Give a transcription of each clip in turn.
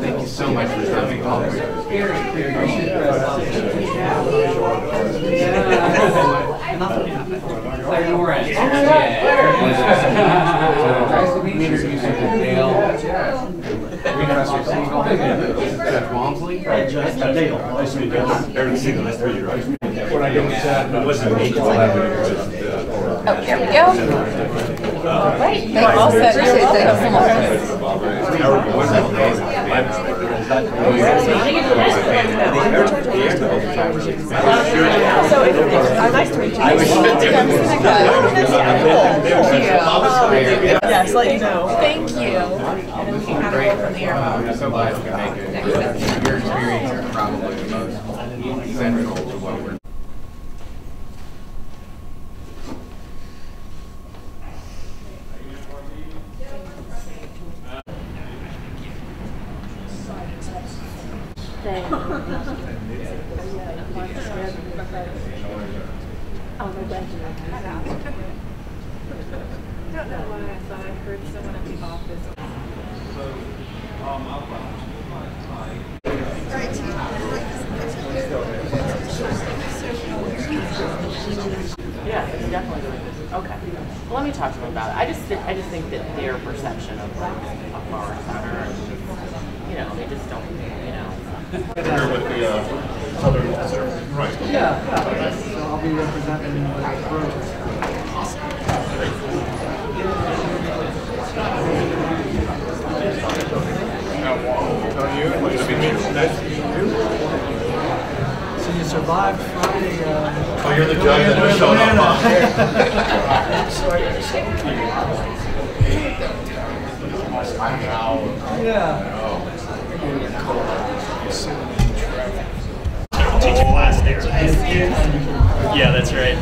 Thank you so much for coming. Oh, here we go. All right. Thank you. Thank you so much. Yes, let you know. Thank you. And we can have it from there. I'm so glad you can make it. Your experience is probably the most central to what we're. Yeah, it's definitely doing this. Okay. Well, let me talk to them about it. I just think that their perception of our center, you know, they just don't, you know. With the Southern Walter. Right. Yeah. So I'll be representing the firm. So you survived Friday. Oh, you're the judge that showed up on. Yeah. Teaching class there. Yeah, that's right.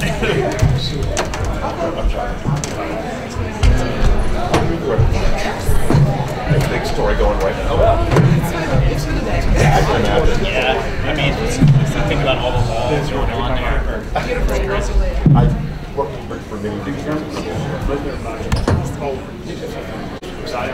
Big story going right now. Yeah, I mean, I think about all the walls going on there. I worked for many different it's gonna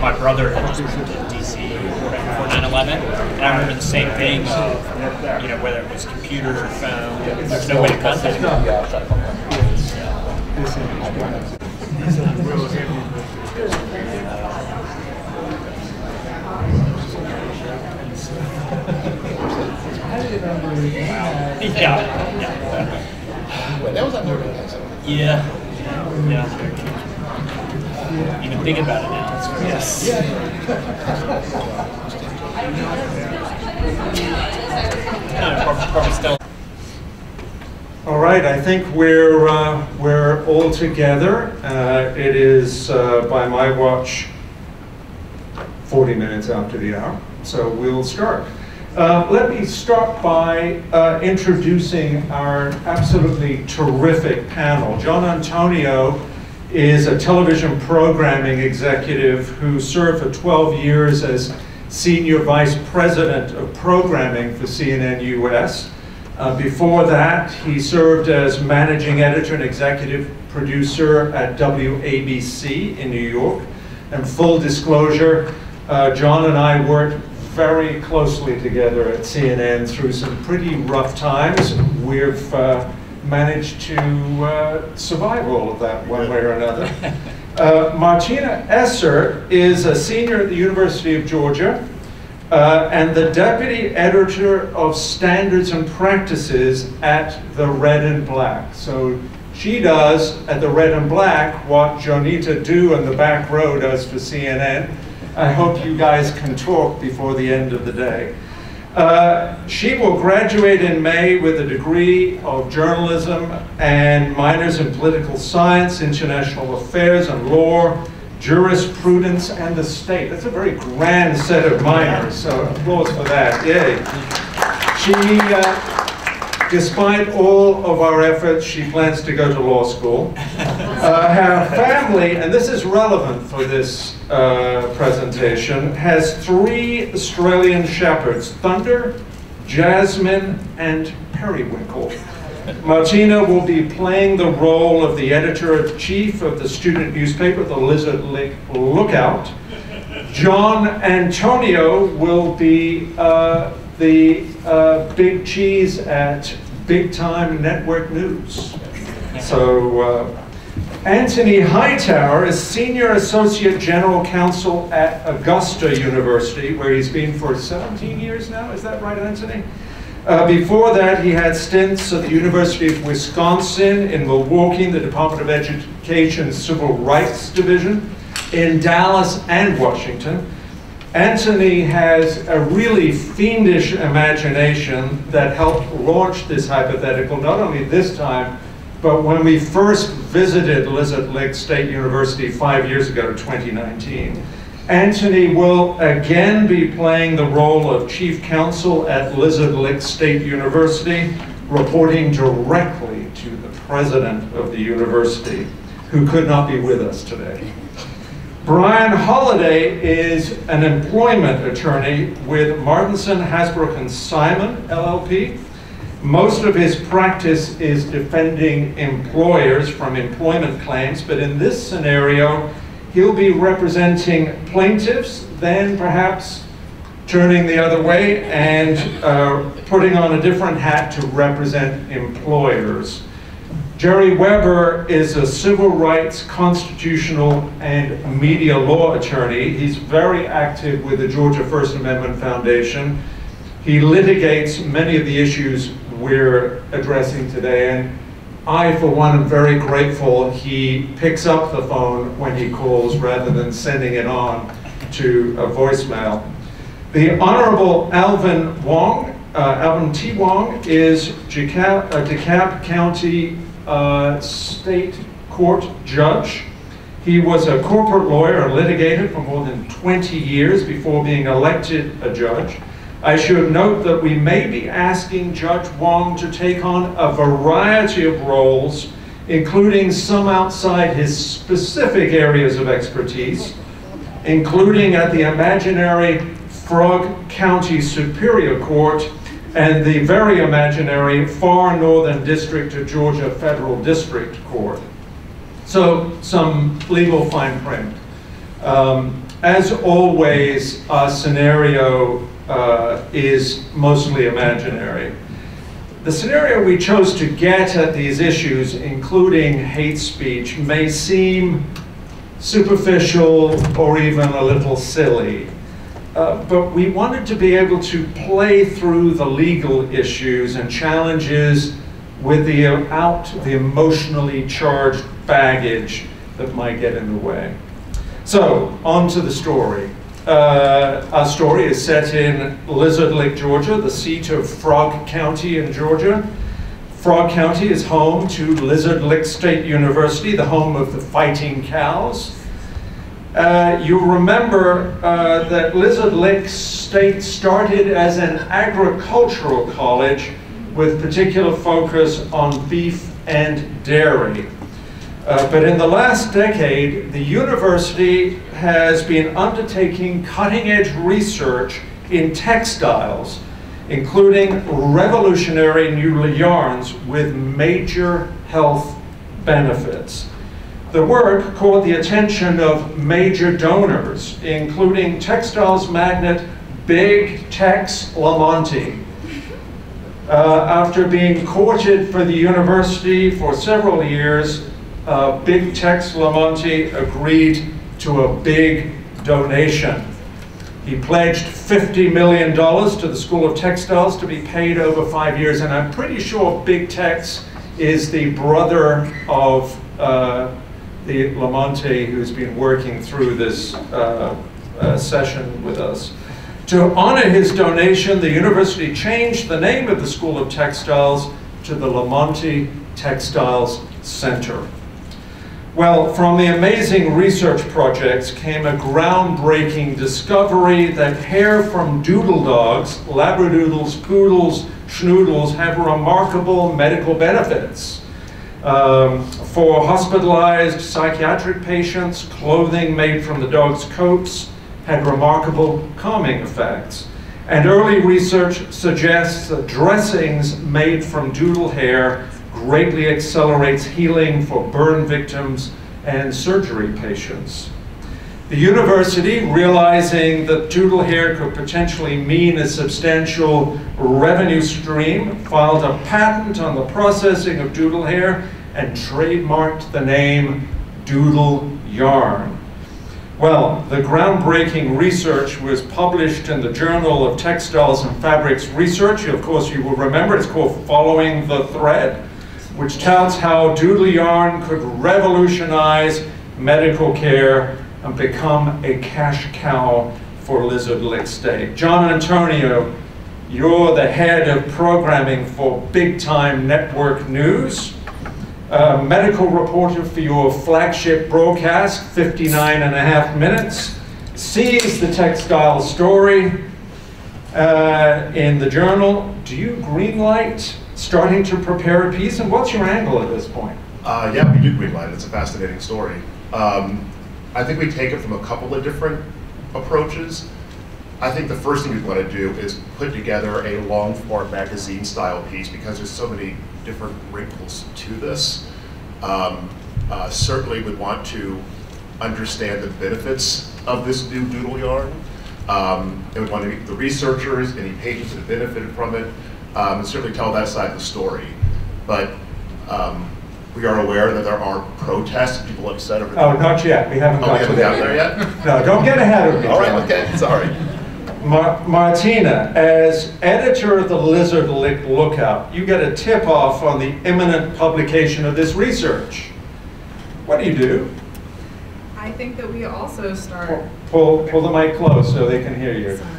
my brother had just moved to D.C. before 9/11, and I remember the same thing of, you know, whether it was computer or phone, there's no way to contact them. Yeah. Well, that was unnerving. Yeah. Yeah. Even thinking about it now. It's crazy. Yes. Yeah. All right. I think we're all together. It is by my watch 40 minutes after the hour, so we'll start. Let me start by introducing our absolutely terrific panel. John Antonio is a television programming executive who served for 12 years as Senior Vice President of Programming for CNN US. Before that, he served as Managing Editor and Executive Producer at WABC in New York. And full disclosure, John and I worked very closely together at CNN through some pretty rough times. We've managed to survive all of that one way or another. Martina Essert is a senior at the University of Georgia and the deputy editor of standards and practices at The Red and Black. So she does at The Red and Black what Jonita Dew in the back row does for CNN. I hope you guys can talk before the end of the day. She will graduate in May with a degree of journalism and minors in political science, international affairs and law, jurisprudence and the state. That's a very grand set of minors, so applause for that, yay. She Despite all of our efforts, she plans to go to law school. Her family, and this is relevant for this presentation, has 3 Australian shepherds, Thunder, Jasmine, and Periwinkle. Martina will be playing the role of the editor-in-chief of the student newspaper, the Lizard Lick Lookout. John Antonio will be the big cheese at Big Time Network News. So Anthony Hightower is Senior Associate General Counsel at Augusta University, where he's been for 17 years now. Is that right, Anthony? Before that, he had stints at the University of Wisconsin in Milwaukee, the Department of Education Civil Rights Division, in Dallas and Washington. Anthony has a really fiendish imagination that helped launch this hypothetical, not only this time, but when we first visited Lizard Lake State University 5 years ago, 2019. Anthony will again be playing the role of chief counsel at Lizard Lick State University, reporting directly to the president of the university, who could not be with us today. Brian Holladay is an employment attorney with Martenson, Hasbrouck and Simon LLP. Most of his practice is defending employers from employment claims, but in this scenario, he'll be representing plaintiffs, then perhaps turning the other way and putting on a different hat to represent employers. Gerry Weber is a civil rights, constitutional, and media law attorney. He's very active with the Georgia First Amendment Foundation. He litigates many of the issues we're addressing today, and I, for one, am very grateful he picks up the phone when he calls rather than sending it on to a voicemail. The Honorable Alvin T. Wong is DeKalb County State Court judge. He was a corporate lawyer and litigator for more than 20 years before being elected a judge. I should note that we may be asking Judge Wong to take on a variety of roles, including some outside his specific areas of expertise, including at the imaginary Frog County Superior Court and the very imaginary Far Northern District of Georgia Federal District Court. So, some legal fine print. As always, our scenario is mostly imaginary. The scenario we chose to get at these issues, including hate speech, may seem superficial or even a little silly, but we wanted to be able to play through the legal issues and challenges without the emotionally charged baggage that might get in the way. So, on to the story. Our story is set in Lizard Lake, Georgia, the seat of Frog County in Georgia. Frog County is home to Lizard Lick State University, the home of the Fighting Cows. You remember that Lizard Lick State started as an agricultural college with particular focus on beef and dairy. But in the last decade, the university has been undertaking cutting-edge research in textiles, including revolutionary new yarns with major health benefits. The work caught the attention of major donors, including textiles magnate Big Tex Lamonte. After being courted for the university for several years, Big Tex Lamonte agreed to a big donation. He pledged $50 million to the School of Textiles to be paid over 5 years, and I'm pretty sure Big Tex is the brother of the Lamonte who's been working through this session with us. To honor his donation, the university changed the name of the School of Textiles to the Lamonte Textiles Center. Well, from the amazing research projects came a groundbreaking discovery that hair from doodle dogs, labradoodles, poodles, schnoodles have remarkable medical benefits for hospitalized psychiatric patients. Clothing made from the dog's coats had remarkable calming effects. And early research suggests that dressings made from doodle hair greatly accelerates healing for burn victims and surgery patients. The university, realizing that doodle hair could potentially mean a substantial revenue stream, filed a patent on the processing of doodle hair and trademarked the name Doodle Yarn. Well, the groundbreaking research was published in the Journal of Textiles and Fabrics Research. Of course, you will remember it's called Following the Thread, which touts how doodle yarn could revolutionize medical care and become a cash cow for Lizard Lick State. John Antonio, you're the head of programming for Big Time Network News, a medical reporter for your flagship broadcast, 59.5 minutes, sees the textile story in the journal. Do you greenlight starting to prepare a piece, and what's your angle at this point? Yeah, we do greenlight. It's a fascinating story. I think we take it from a couple of different approaches. I think the first thing we want to do is put together a long-form magazine-style piece because there's so many different wrinkles to this. Certainly, we want to understand the benefits of this new doodle yarn, and we want to meet the researchers, any patients that have benefited from it, and certainly tell that side of the story. But we are aware that there are protests, people upset over. Oh, not yet. We haven't got there yet. No, don't get ahead of me. All right, okay, sorry. Martina, as editor of the Lizard Lick Lookout, you get a tip off on the imminent publication of this research. What do? I think that we also start. Pull the mic close so they can hear you. Sorry.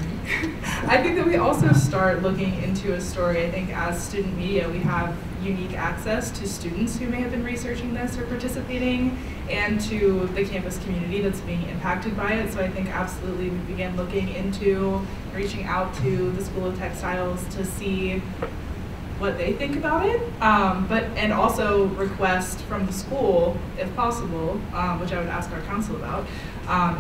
I think that we also start looking into a story. I think as student media, we have unique access to students who may have been researching this or participating, and to the campus community that's being impacted by it. So I think absolutely we begin looking into reaching out to the School of Textiles to see what they think about it, and also request from the school, if possible, which I would ask our council about,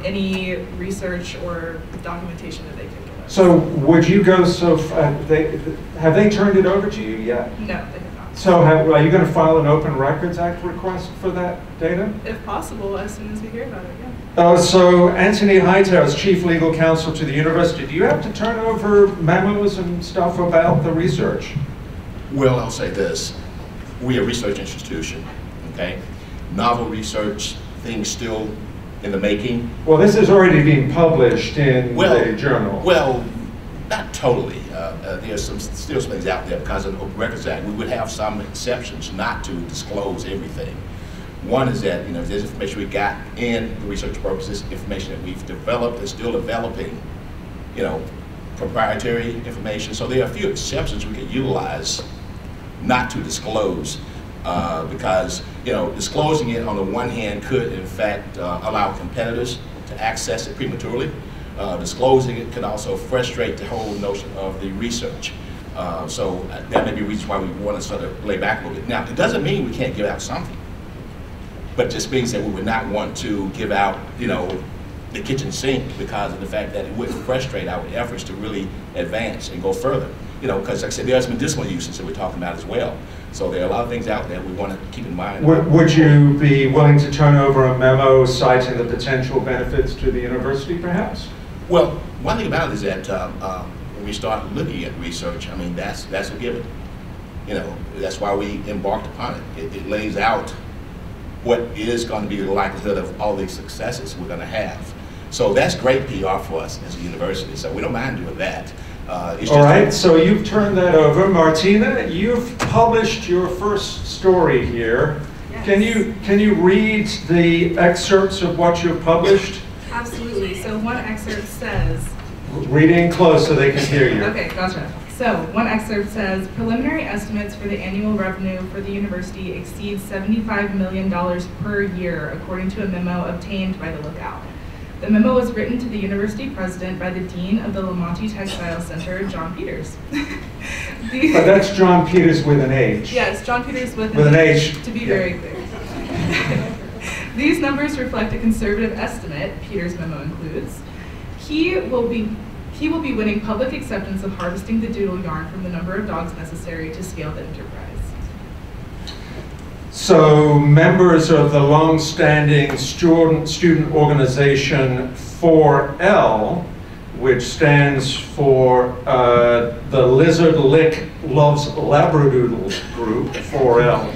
any research or documentation that they can give us. So would you go so far, have they turned it over to you yet? No, they have not. So are you going to file an Open Records Act request for that data? If possible, as soon as we hear about it, yeah. So Anthony Hightower is Chief Legal Counsel to the university. Do you have to turn over memos and stuff about the research? Well, I'll say this. We're a research institution, okay? Novel research, things still in the making. Well, this is already being published in the journal. Well, not totally. There's still some things out there because of the Open Records Act. We would have some exceptions not to disclose everything. One is that, you know, there's information we got in the research purposes, information that we've developed and still developing, you know, proprietary information. So there are a few exceptions we could utilize not to disclose, because, you know, disclosing it on the one hand could in fact allow competitors to access it prematurely. Disclosing it could also frustrate the whole notion of the research. So that may be a reason why we want to sort of lay back a little bit. Now, it doesn't mean we can't give out something, but just means that we would not want to give out, you know, the kitchen sink because of the fact that it would frustrate our efforts to really advance and go further. You know, because like I said, there's medicinal uses that we're talking about as well. So there are a lot of things out there we want to keep in mind. Would you be willing to turn over a memo citing the potential benefits to the university, perhaps? Well, one thing about it is that when we start looking at research, I mean, that's a given. You know, that's why we embarked upon it. It lays out what is going to be the likelihood of all these successes we're going to have. So that's great PR for us as a university, so we don't mind doing that. All right, so you've turned that over. Martina, you've published your first story here. Yes. Can you read the excerpts of what you've published? Absolutely, so one excerpt says... Read in close so they can hear you. Okay, gotcha. So one excerpt says, preliminary estimates for the annual revenue for the university exceeds $75 million per year, according to a memo obtained by the Lookout. The memo was written to the university president by the dean of the Lamonte Textiles Center, John Peters. But that's John Peters with an H. Yes, John Peters with an H, to be very clear. These numbers reflect a conservative estimate, Peter's memo includes. He will be winning public acceptance of harvesting the doodle yarn from the number of dogs necessary to scale the enterprise. So members of the long-standing student organization 4L, which stands for the Lizard Lick Loves Labradoodles group, 4L,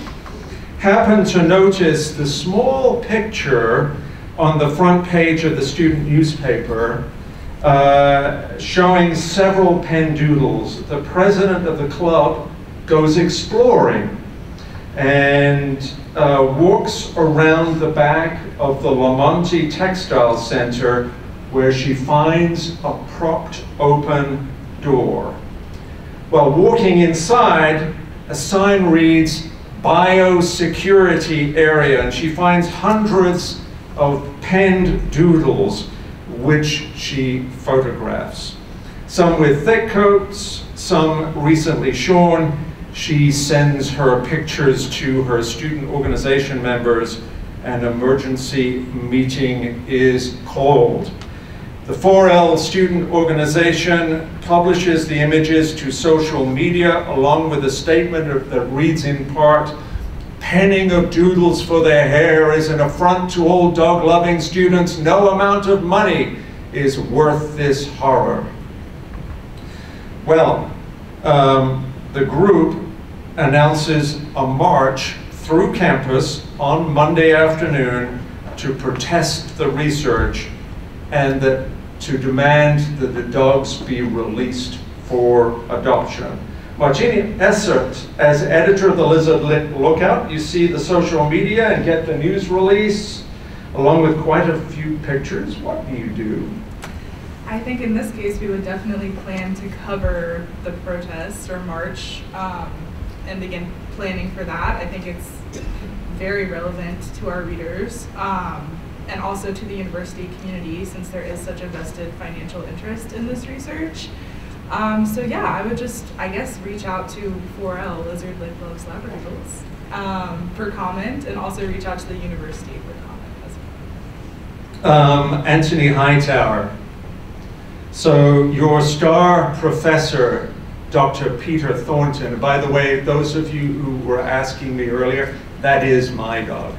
happened to notice the small picture on the front page of the student newspaper showing several pendoodles. The president of the club goes exploring and walks around the back of the Lamonte Textiles Center, where she finds a propped open door. While walking inside, a sign reads, biosecurity area, and she finds hundreds of penned doodles, which she photographs. Some with thick coats, some recently shorn. She sends her pictures to her student organization members. An emergency meeting is called. The 4L student organization publishes the images to social media along with a statement that reads in part, penning of doodles for their hair is an affront to all dog-loving students. No amount of money is worth this horror. Well, the group announces a march through campus on Monday afternoon to protest the research and to demand that the dogs be released for adoption. Martina Essert, as editor of the Lizard Lick Lookout, you see the social media and get the news release, along with quite a few pictures. What do you do? I think in this case, we would definitely plan to cover the protest or march and begin planning for that. I think it's very relevant to our readers. And also to the university community, since there is such a vested financial interest in this research. So yeah, I would just, I guess, reach out to 4L, Lizard Lick Loves Labradoodles, for comment, and also reach out to the university for comment as well. Anthony Hightower. So your star professor, Dr. Peter Thornton, by the way, those of you who were asking me earlier, that is my dog.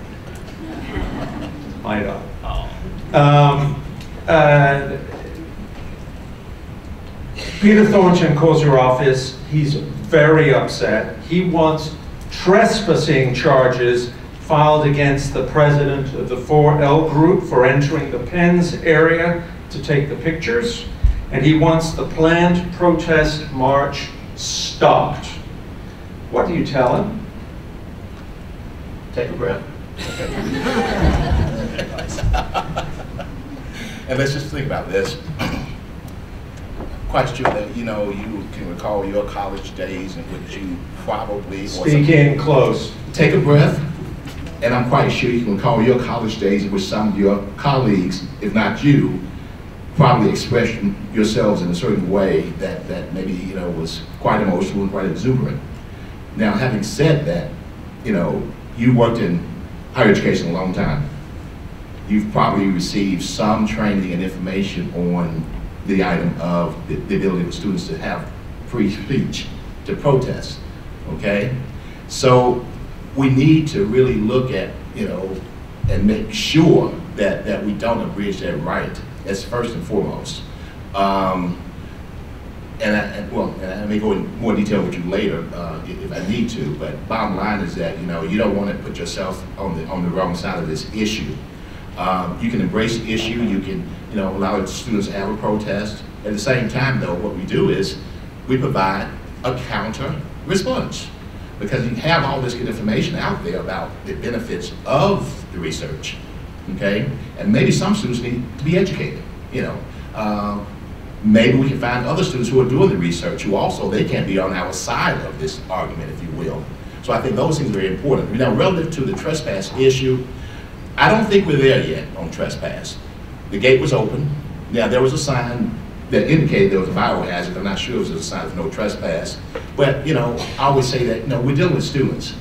My dog. Oh. Peter Thornton calls your office. He's very upset. He wants trespassing charges filed against the president of the 4L group for entering the pens area to take the pictures. And he wants the planned protest march stopped. What do you tell him? Take a breath. Okay. And let's just think about this. Question that, you know, you can recall your college days in which you probably... Speak in close. Take a breath. And I'm quite sure you can recall your college days in which some of your colleagues, if not you, probably expressed yourselves in a certain way that maybe, you know, was quite emotional and quite exuberant. Now, having said that, you know, you worked in higher education a long time. You've probably received some training and information on the item of the ability of students to have free speech, to protest, okay? So we need to really look at, you know, and make sure that we don't abridge that right. That's first and foremost. And I may go in more detail with you later if I need to, but bottom line is that, you know, you don't want to put yourself on the wrong side of this issue. You can embrace the issue, you can, you know, allow the students to have a protest. At the same time, though, what we do is we provide a counter response, because you have all this good information out there about the benefits of the research, okay? And maybe some students need to be educated, you know. Maybe we can find other students who are doing the research who also, they can't be on our side of this argument, if you will. So I think those things are very important. Now, relative to the trespass issue, I don't think we're there yet on trespass. The gate was open. Now, there was a sign that indicated there was a biohazard. I'm not sure it was a sign of no trespass. But, you know, I always say that, you know, we're dealing with students.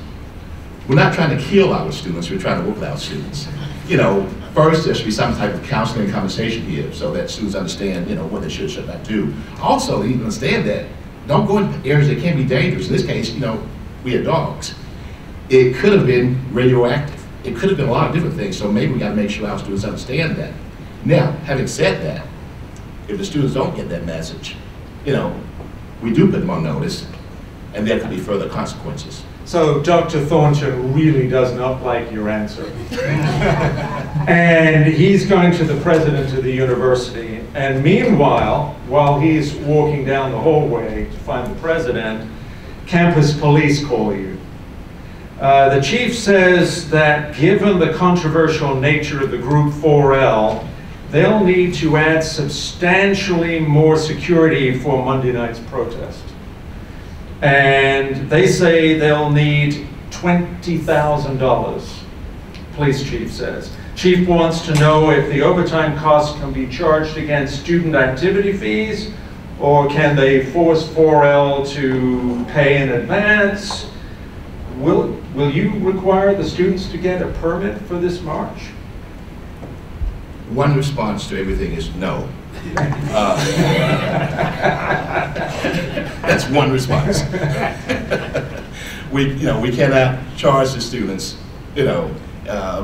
We're not trying to kill our students, we're trying to work with our students. You know, first there should be some type of counseling and conversation here so that students understand, you know, what they should or should not do. Also, even understand that, don't go into areas that can be dangerous. In this case, you know, we had dogs. It could have been radioactive. It could have been a lot of different things, so maybe we gotta make sure our students understand that. Now, having said that, if the students don't get that message, you know, we do put them on notice, and there could be further consequences. So Dr. Thornton really does not like your answer. And he's going to the president of the university. And meanwhile, while he's walking down the hallway to find the president, campus police call you. The chief says that given the controversial nature of the group 4L, they'll need to add substantially more security for Monday night's protest. And they say they'll need $20,000, police chief says. Chief wants to know if the overtime costs can be charged against student activity fees, or can they force 4L to pay in advance? Will you require the students to get a permit for this march? One response to everything is no. That's one response. we cannot charge the students, you know,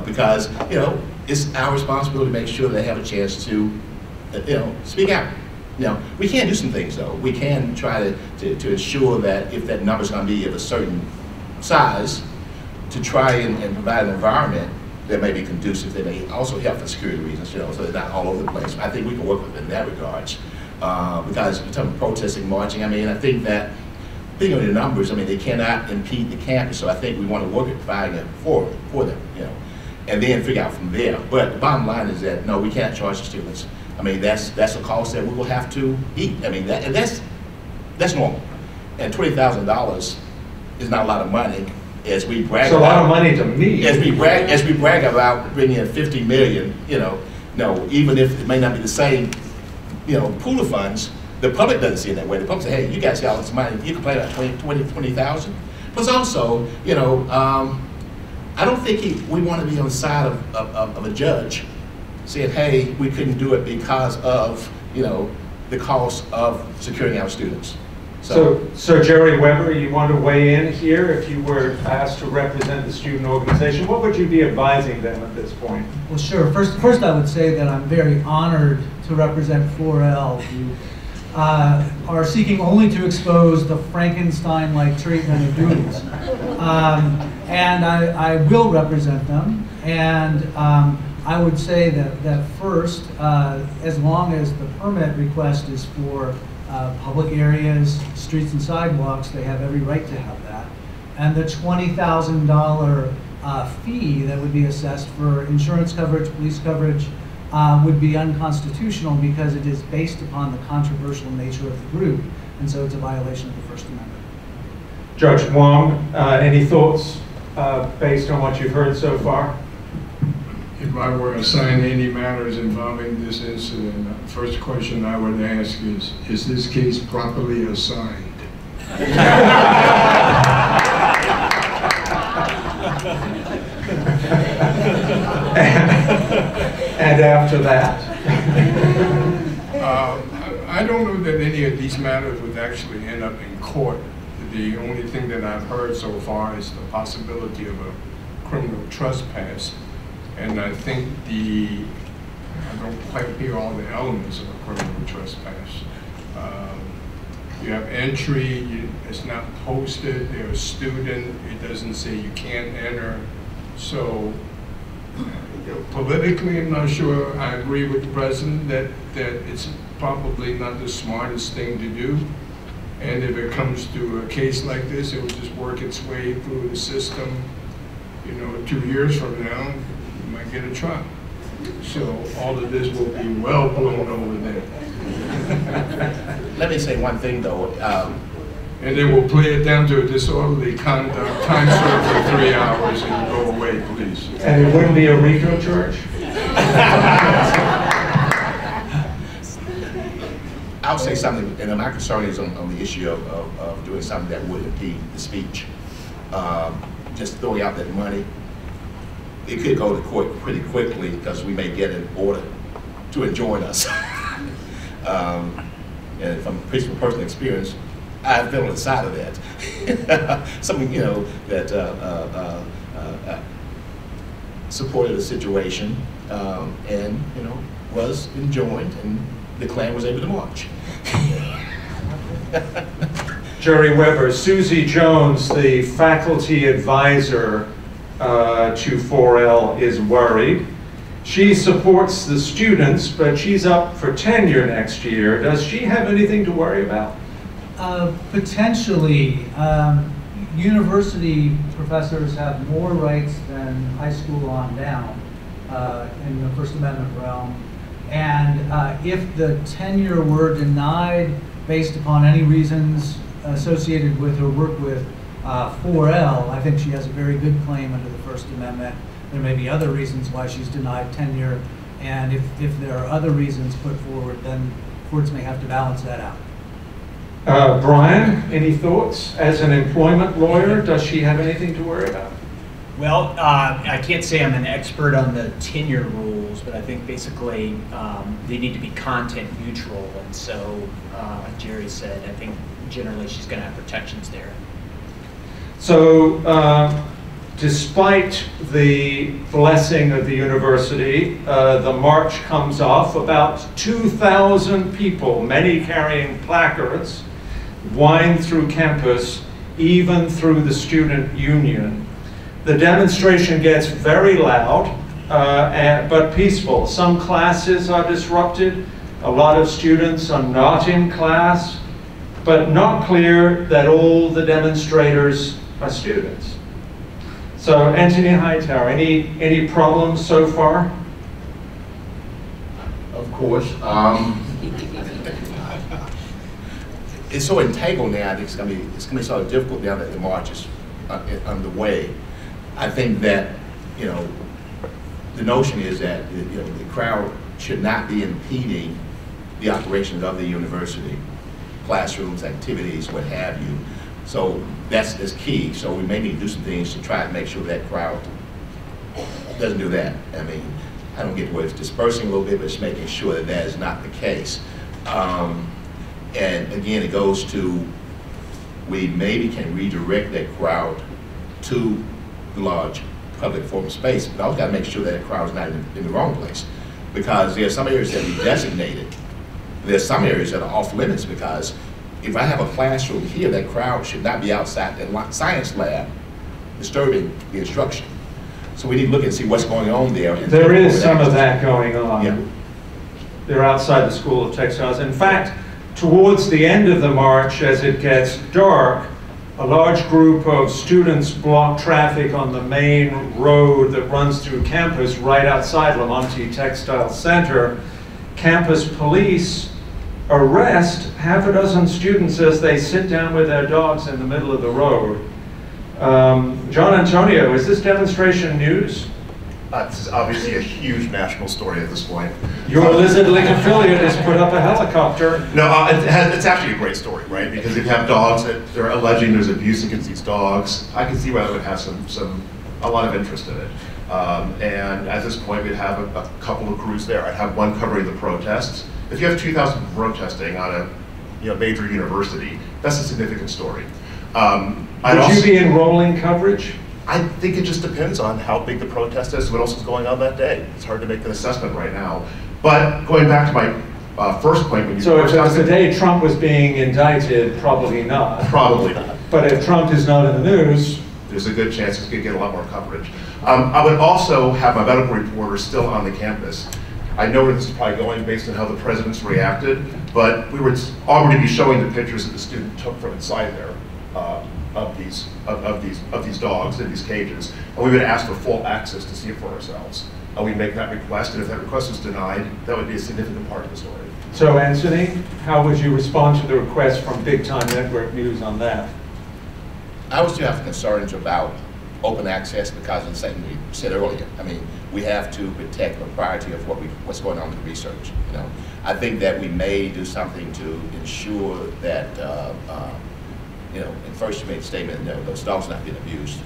because, you know, it's our responsibility to make sure they have a chance to, you know, speak out. Now, we can do some things though. We can try to ensure that if that number's going to be of a certain size, to try and provide an environment that may be conducive. They may also help for security reasons, you know, so they're not all over the place. I think we can work with them in that regards. Because in terms of protesting, marching, I mean, I think that, thinking of the numbers, I mean, they cannot impede the campus, so I think we want to work at providing it for them, you know, and then figure out from there. But the bottom line is that, no, we can't charge the students. I mean, that's a cost that we will have to eat. I mean, that's normal. And $20,000 is not a lot of money. As we brag, it's a lot of money to me. As we brag about bringing in 50 million, you know, no, even if it may not be the same, you know, pool of funds, the public doesn't see it that way. The public say, hey, you guys got all this money. You complain about 20,000. Plus also, you know, I don't think we want to be on the side of a judge saying, hey, we couldn't do it because of, you know, the cost of securing our students. So Gerry Weber, you want to weigh in here? If you were asked to represent the student organization, what would you be advising them at this point? Well, sure. First I would say that I'm very honored to represent 4L, who are seeking only to expose the Frankenstein-like treatment of doodles. And I will represent them. And I would say that first, as long as the permit request is for public areas, streets and sidewalks, they have every right to have that. And the $20,000 fee that would be assessed for insurance coverage, police coverage, would be unconstitutional because it is based upon the controversial nature of the group. And so it's a violation of the First Amendment. Judge Wong, any thoughts based on what you've heard so far? If I were assigned any matters involving this incident, the first question I would ask is this case properly assigned? and after that? I don't know that any of these matters would actually end up in court. The only thing that I've heard so far is the possibility of a criminal trespass. And I think I don't quite hear all the elements of a criminal trespass. You have entry, it's not posted, they're a student, it doesn't say you can't enter. So politically, I'm not sure I agree with the president that it's probably not the smartest thing to do. And if it comes to a case like this, it will just work its way through the system, you know, 2 years from now. Get a trial. So all of this will be well blown over there. Let me say one thing though. And then we'll play it down to a disorderly conduct, time served for 3 hours and go away, please. And it wouldn't be a RICO charge? I would say something, and my concern is on the issue of doing something that would impede the speech. Just throwing out that money, it could go to court pretty quickly because we may get an order to enjoin us. And from personal experience, I've been on the side of that. Something, you know, that supported the situation and, you know, was enjoined, and the Klan was able to march. Gerry Weber, Susie Jones, the faculty advisor to 4L, is worried. She supports the students, but she's up for tenure next year. Does she have anything to worry about? Potentially. University professors have more rights than high school on down in the First Amendment realm. And if the tenure were denied based upon any reasons associated with her work with 4L, I think she has a very good claim under the First Amendment. There may be other reasons why she's denied tenure. And if there are other reasons put forward, then courts may have to balance that out. Brian, any thoughts? As an employment lawyer, does she have anything to worry about? Well, I can't say I'm an expert on the tenure rules, but I think basically they need to be content neutral. And so, like Gerry said, I think generally she's going to have protections there. So, despite the blessing of the university, the march comes off. About 2,000 people, many carrying placards, wind through campus, even through the student union. The demonstration gets very loud, but peaceful. Some classes are disrupted. A lot of students are not in class, but not clear that all the demonstrators are students. So, Anthony Hightower, any problems so far? Of course. It's so entangled now. I think it's gonna be sort of difficult now that the march is underway. I think that, you know, the notion is that, you know, the crowd should not be impeding the operations of the university, classrooms, activities, what have you. So that's key. So we may need to do some things to try and make sure that crowd doesn't do that. I mean, I don't get where it's dispersing a little bit, but it's making sure that that is not the case. And again, it goes to, we maybe can redirect that crowd to large public forum space, but I've got to make sure that the crowd is not in the wrong place, because there are some areas that we designated. There's some areas that are off limits, because if I have a classroom here, that crowd should not be outside that science lab disturbing the instruction. So we need to look and see what's going on there. There is some of that going on. Yeah. They're outside the School of Textiles. In fact, towards the end of the march, as it gets dark, a large group of students block traffic on the main road that runs through campus right outside Lamonte Textiles Center. Campus police arrest half a dozen students as they sit down with their dogs in the middle of the road. John Antonio, is this demonstration news? It's obviously a huge national story at this point. Your Lizard Lick affiliate has put up a helicopter. No, it's actually a great story, right? Because if you have dogs that they're alleging there's abuse against these dogs, I can see why it would have a lot of interest in it. And at this point, we'd have a couple of crews there. I'd have one covering the protests. If you have 2,000 protesting on a major university, that's a significant story. Would you be enrolling coverage? I think it just depends on how big the protest is, what else is going on that day. It's hard to make an assessment right now. But going back to my first point, when you so if it was the day Trump was being indicted, probably not. Probably not. But if Trump is not in the news, there's a good chance it's going to get a lot more coverage. I would also have my medical reporter still on the campus. I know where this is probably going based on how the president's reacted, but we would already be showing the pictures that the student took from inside there. Of these dogs in these cages, and we would ask for full access to see it for ourselves. We'd make that request, and if that request was denied, that would be a significant part of the story. So, Anthony, how would you respond to the request from Big Time Network News on that? I was still have concerns about open access because of the same we said earlier. I mean, we have to protect the propriety of what's going on with the research. You know, I think that we may do something to ensure that you know. And first, you made a statement, you know, those dogs are not being abused.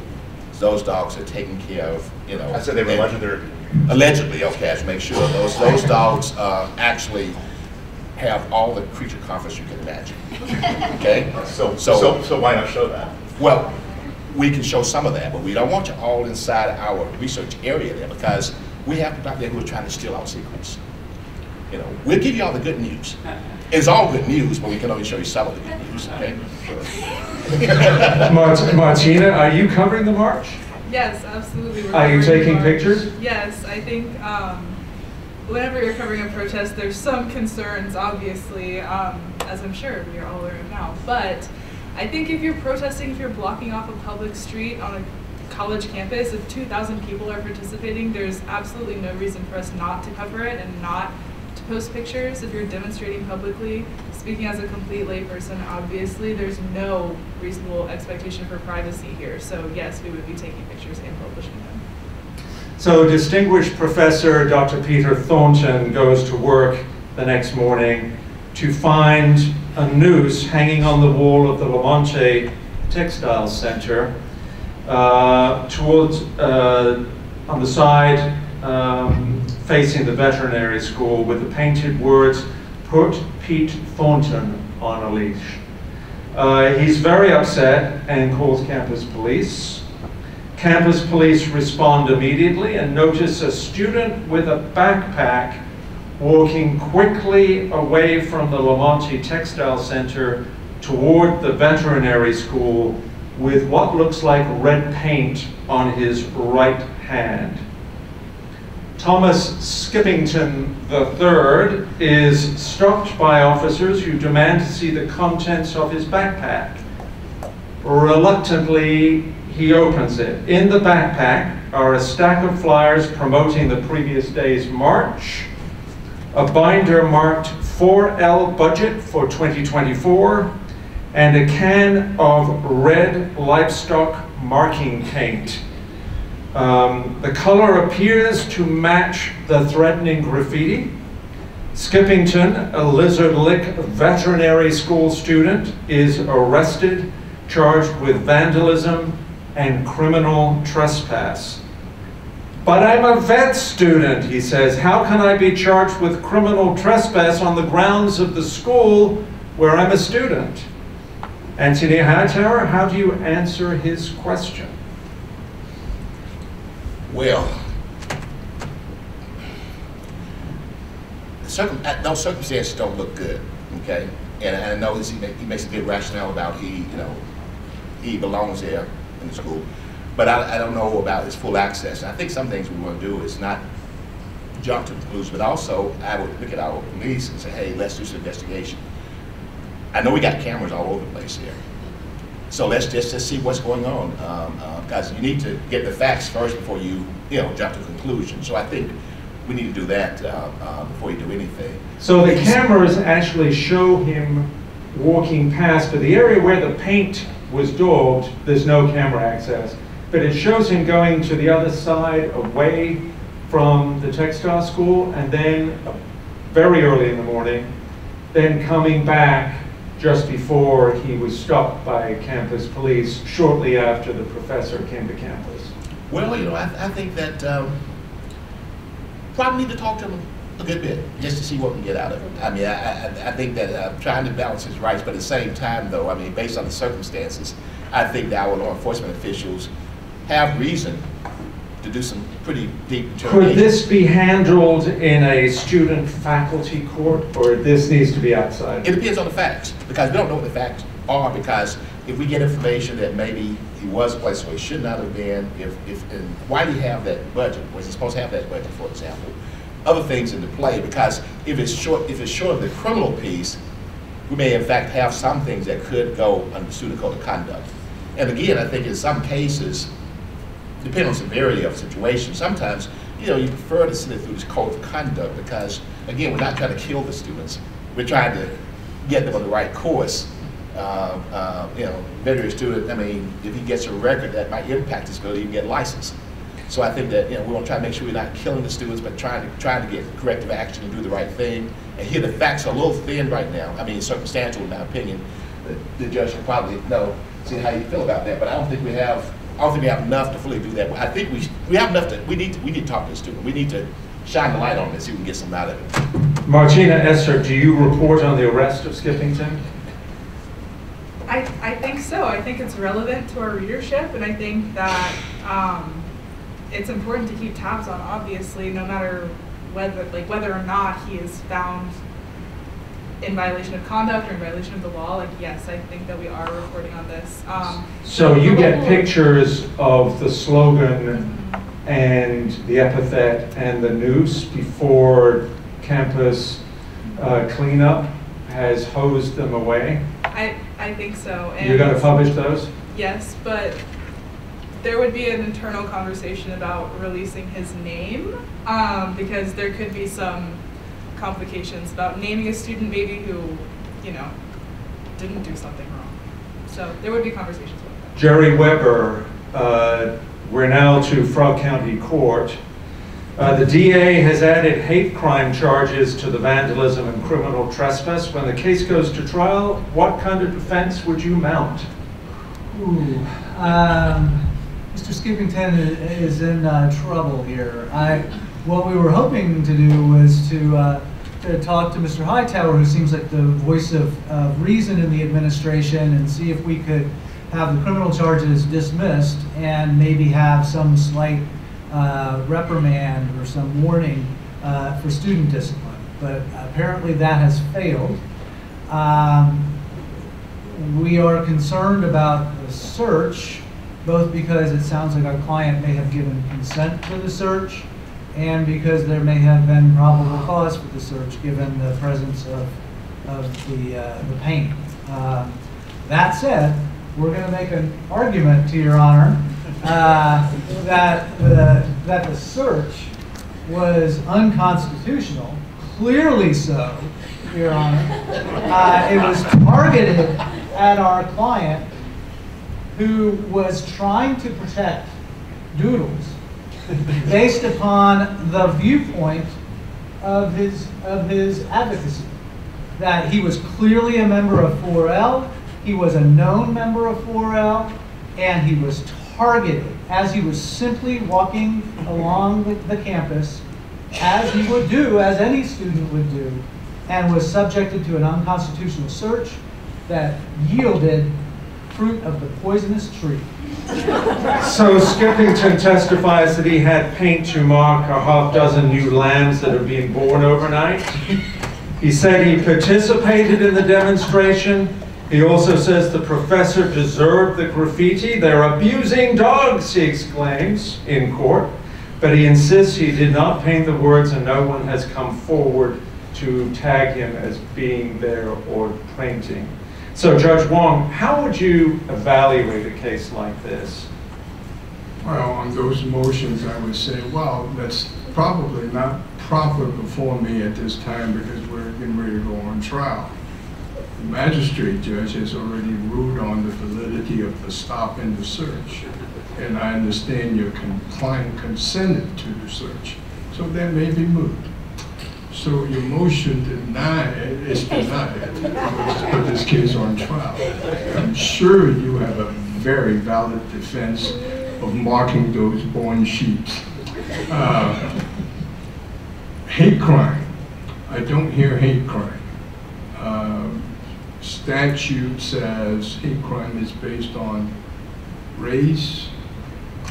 Those dogs are taken care of. You know, I said they were legendary. Allegedly, okay, to make sure those dogs actually have all the creature comforts you can imagine. Okay, so why not show that? Well, we can show some of that, but we don't want you all inside our research area there because we have people out there who are trying to steal our secrets. You know, we'll give you all the good news. It's all good news, but we can only show you some of the good news, okay? Martina, are you covering the march? Yes, absolutely. We're are you taking pictures? Yes, I think whenever you're covering a protest, there's some concerns, obviously, as I'm sure we all are now, but I think if you're protesting, if you're blocking off a public street on a college campus, if 2,000 people are participating, there's absolutely no reason for us not to cover it and not to post pictures. If you're demonstrating publicly, speaking as a complete layperson, obviously, there's no reasonable expectation for privacy here. So yes, we would be taking pictures and publishing them. So distinguished professor Dr. Peter Thornton goes to work the next morning to find a noose hanging on the wall of the Lamonte Textiles Center towards, on the side facing the veterinary school with the painted words, "Put Pete Thornton on a leash." He's very upset and calls campus police. Campus police respond immediately and notice a student with a backpack walking quickly away from the Lamonte Textile Center toward the veterinary school with what looks like red paint on his right hand. Thomas Skippington III is stopped by officers who demand to see the contents of his backpack. Reluctantly, he opens it. In the backpack are a stack of flyers promoting the previous day's march, a binder marked 4L budget for 2024, and a can of red livestock marking paint. The color appears to match the threatening graffiti. Skippington, a Lizard Lick veterinary school student, is arrested, charged with vandalism and criminal trespass. "But I'm a vet student," he says. "How can I be charged with criminal trespass on the grounds of the school where I'm a student?" Anthony Hightower, how do you answer his question? Well, those circumstances don't look good, okay? And I know this, he makes a good rationale about he belongs there in the school. But I don't know about his full access. I think some things we want to do is not jump to the conclusion, but also I would look at our police and say, hey, let's do some investigation. I know we got cameras all over the place here. So let's just see what's going on. Guys, you need to get the facts first before you jump to the conclusion. So I think we need to do that before you do anything. So the cameras actually show him walking past, but the area where the paint was daubed, there's no camera access. But it shows him going to the other side, away from the textile school, and then very early in the morning, then coming back just before he was stopped by campus police, shortly after the professor came to campus. Well, you know, I think that probably need to talk to him a good bit, just to see what we can get out of it. I mean, I think that trying to balance his rights, but at the same time, though, I mean, based on the circumstances, I think that our law enforcement officials have reason to do some pretty deep determination. Could this be handled in a student faculty court, or this needs to be outside? It depends on the facts, because we don't know what the facts are, because if we get information that maybe he was a place where he should not have been, and why did he have that budget? Was he supposed to have that budget, for example? Other things into play, because if it's short of the criminal piece, we may in fact have some things that could go under the student code of conduct. And again, I think in some cases, depending on severity of the situation, sometimes you prefer to see it through this code of conduct because again, we're not trying to kill the students. We're trying to get them on the right course barriers to it. I mean, if he gets a record that might impact his ability to get licensed. So I think that we want to try to make sure we're not killing the students, but trying to get corrective action and do the right thing. And here the facts are a little thin right now. I mean, it's circumstantial in my opinion. The judge should probably see how you feel about that. But I don't think we have enough to fully do that. I think we have enough to we need to talk to the student. We need to shine the light on it, see if we can get something out of it. Martina Essert, do you report on the arrest of Skippington? I think so. I think it's relevant to our readership, and I think that it's important to keep tabs on, obviously, no matter whether or not he is found in violation of conduct or in violation of the law. Like, yes, I think that we are reporting on this. So you get pictures of the slogan and the epithet and the noose before campus cleanup has hosed them away? I think so. And you're going to publish those? Yes, but there would be an internal conversation about releasing his name because there could be some complications about naming a student maybe who, didn't do something wrong. So there would be conversations about that. Gerry Weber, we're now to Frog County Court. The DA has added hate crime charges to the vandalism and criminal trespass. When the case goes to trial, what kind of defense would you mount? Ooh, Mr. Skippington is in trouble here. What we were hoping to do was to talk to Mr. Hightower, who seems like the voice of reason in the administration, and see if we could have the criminal charges dismissed and maybe have some slight reprimand or some warning for student discipline. But apparently that has failed. We are concerned about the search, both because it sounds like our client may have given consent to the search, and because there may have been probable cause for the search given the presence of the paint. That said, we're going to make an argument to Your Honor that the search was unconstitutional, clearly so, Your Honor. It was targeted at our client who was trying to protect Doodles based upon the viewpoint of his advocacy, that he was clearly a member of 4L, he was a known member of 4L, and he was targeted as he was simply walking along the campus, as he would do, as any student would do, and was subjected to an unconstitutional search that yielded fruit of the poisonous tree. So Skippington testifies that he had paint to mark a half dozen new lambs that are being born overnight. He said he participated in the demonstration. He also says the professor deserved the graffiti. "They're abusing dogs," he exclaims in court. But he insists he did not paint the words and no one has come forward to tag him as being there or painting. So Judge Wong, how would you evaluate a case like this? Well, on those motions, I would say, well, that's probably not proper before me at this time because we're getting ready to go on trial. The magistrate judge has already ruled on the validity of the stop and the search. And I understand your client consented to the search. So that may be moot. So your motion is denied, to put this case on trial. I'm sure you have a very valid defense of marking those born sheep. Hate crime. I don't hear hate crime. Statute says hate crime is based on race,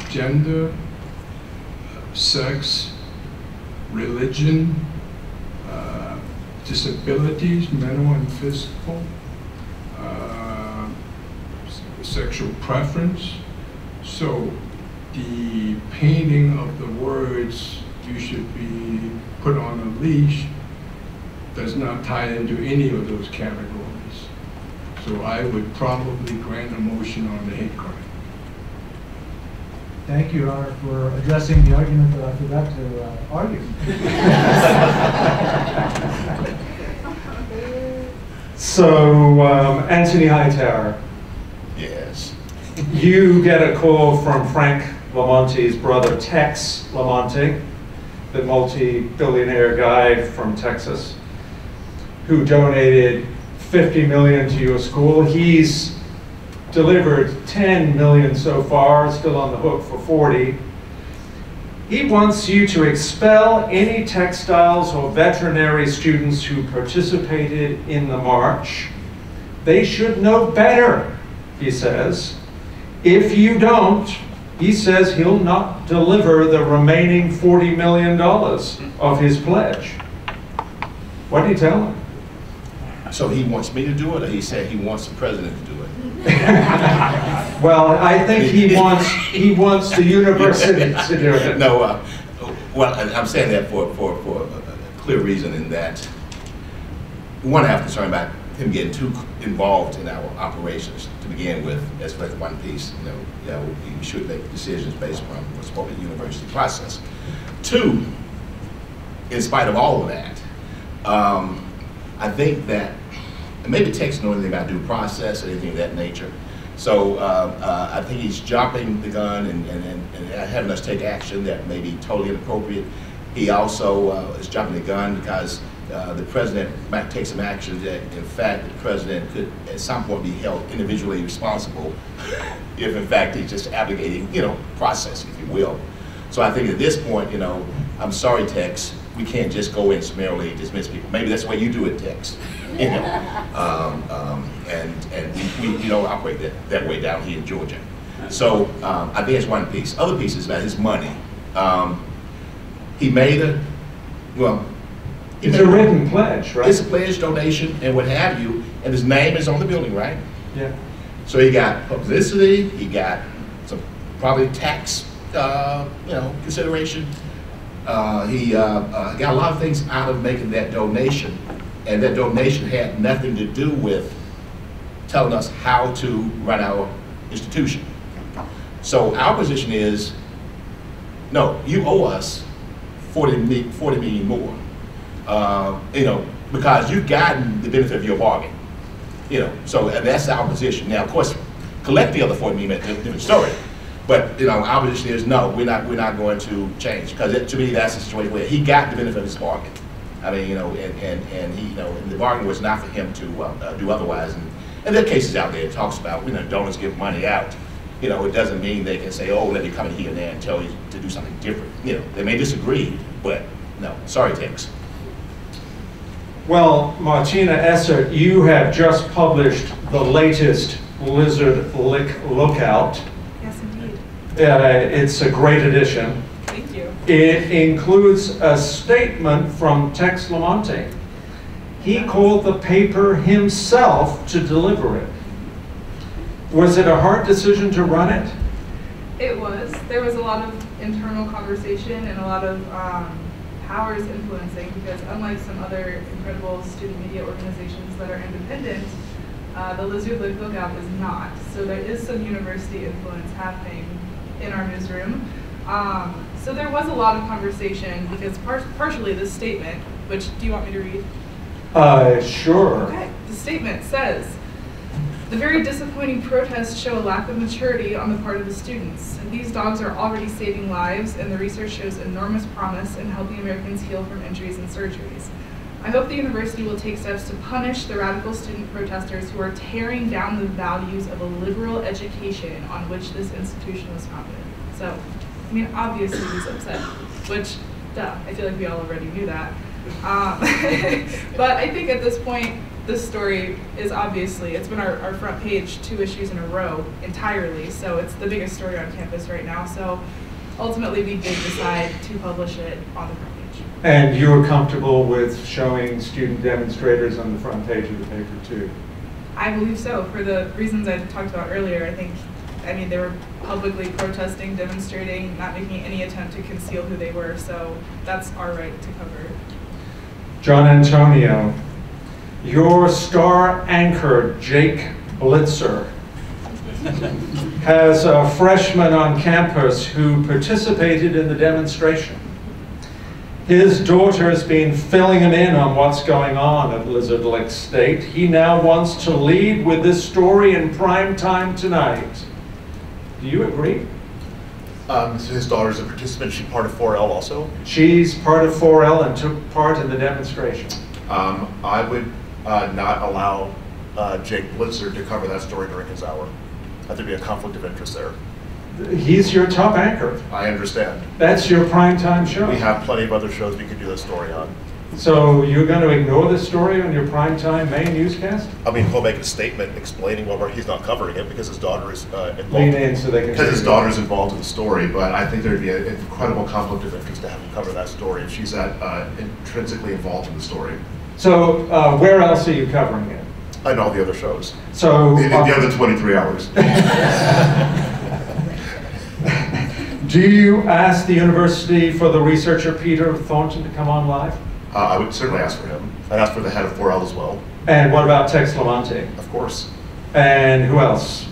gender, sex, religion, disabilities, mental and physical, sexual preference. So the painting of the words "you should be put on a leash" does not tie into any of those categories. So I would probably grant a motion on the hate crime. Thank you, Your Honor, for addressing the argument that I forgot to argue. So, Anthony Hightower. Yes. You get a call from Frank Lamonte's brother, Tex Lamonte, the multi-billionaire guy from Texas, who donated $50 million to your school. He's delivered $10 million so far, still on the hook for 40. He wants you to expel any textiles or veterinary students who participated in the march. They should know better, he says. If you don't, he says he'll not deliver the remaining $40 million of his pledge. What do you tell him? So he wants me to do it, or he said he wants the president to do it? Well, I think he wants the university to do it. No, well, I'm saying that for a clear reason, in that one, I have concern about him getting too involved in our operations to begin with. That's like one piece. You know, we should make decisions based on what's called the university process. Two, in spite of all of that, I think that, and maybe Tex knows anything about due process or anything of that nature. So I think he's jumping the gun and having us take action that may be totally inappropriate. He also is jumping the gun because the president might take some action that, in fact, the president could at some point be held individually responsible if, in fact, he's just abrogating, you know, process, if you will. So I think at this point, you know, I'm sorry, Tex, we can't just go in summarily dismiss people. Maybe that's the way you do it, Tex. You know, and we don't operate that way down here in Georgia. So I think it's one piece. Other piece is about his money. He made a, well, it's a written pledge, right? It's a pledge, donation, and what have you. And his name is on the building, right? Yeah. So he got publicity. He got some probably tax, you know, consideration. He got a lot of things out of making that donation, and that donation had nothing to do with telling us how to run our institution. So our position is, no, you owe us $40 million more, you know, because you've gotten the benefit of your bargain, you know. So that's our position. Now, of course, collect the other $40 million, different story. But you know, our position is no, we're not going to change, because to me that's the situation where he got the benefit of his bargain. I mean, you know, and he, you know, and the bargain was not for him to do otherwise. And there are cases out there that talks about, you know, donors give money out. You know, it doesn't mean they can say, oh, let me come in here and there and tell you to do something different. You know, they may disagree, but no, sorry, Tex. Well, Martina Essert, you have just published the latest Lizard Lick Lookout. It's a great edition. Thank you. It includes a statement from Tex Lamonte. He called the paper himself to deliver it. Was it a hard decision to run it? It was. There was a lot of internal conversation and a lot of powers influencing, because unlike some other incredible student media organizations that are independent, the Lizard Lick Lookout is not. So there is some university influence happening in our newsroom. So there was a lot of conversation, because partially this statement, which, do you want me to read? Sure. Okay, the statement says, the very disappointing protests show a lack of maturity on the part of the students. These dogs are already saving lives, and the research shows enormous promise in helping Americans heal from injuries and surgeries. I hope the university will take steps to punish the radical student protesters who are tearing down the values of a liberal education on which this institution was founded. So, I mean, obviously he's upset, which, duh, I feel like we all already knew that. But I think at this point, this story is obviously, it's been our front page 2 issues in a row entirely, so it's the biggest story on campus right now. So ultimately we did decide to publish it on the front page. And you were comfortable with showing student demonstrators on the front page of the paper, too? I believe so, for the reasons I talked about earlier. I think, I mean, they were publicly protesting, demonstrating, not making any attempt to conceal who they were, so that's our right to cover. John Antonio, your star anchor, Jake Blitzer, has a freshman on campus who participated in the demonstration. His daughter has been filling him in on what's going on at Lizard Lick State. He now wants to lead with this story in prime time tonight. Do you agree? So his daughter's a participant. She's part of 4L also? She's part of 4L and took part in the demonstration. I would not allow Jake Blitzer to cover that story during his hour. I think there'd be a conflict of interest there. He's your top anchor. I understand. That's your primetime show. We have plenty of other shows we could do this story on. So you're going to ignore this story on your primetime main newscast? I mean, he'll make a statement explaining why he's not covering it because his daughter is involved. Lean in so they can. Because his daughter's involved in the story, but I think there'd be an incredible conflict of interest to have him cover that story if she's that intrinsically involved in the story. So where else are you covering it? And all the other shows. So the other 23 hours. Do you ask the university for the researcher Peter Thornton to come on live? I would certainly ask for him. I'd ask for the head of 4L as well. And what about Tex Lamonte? Of course. And who else?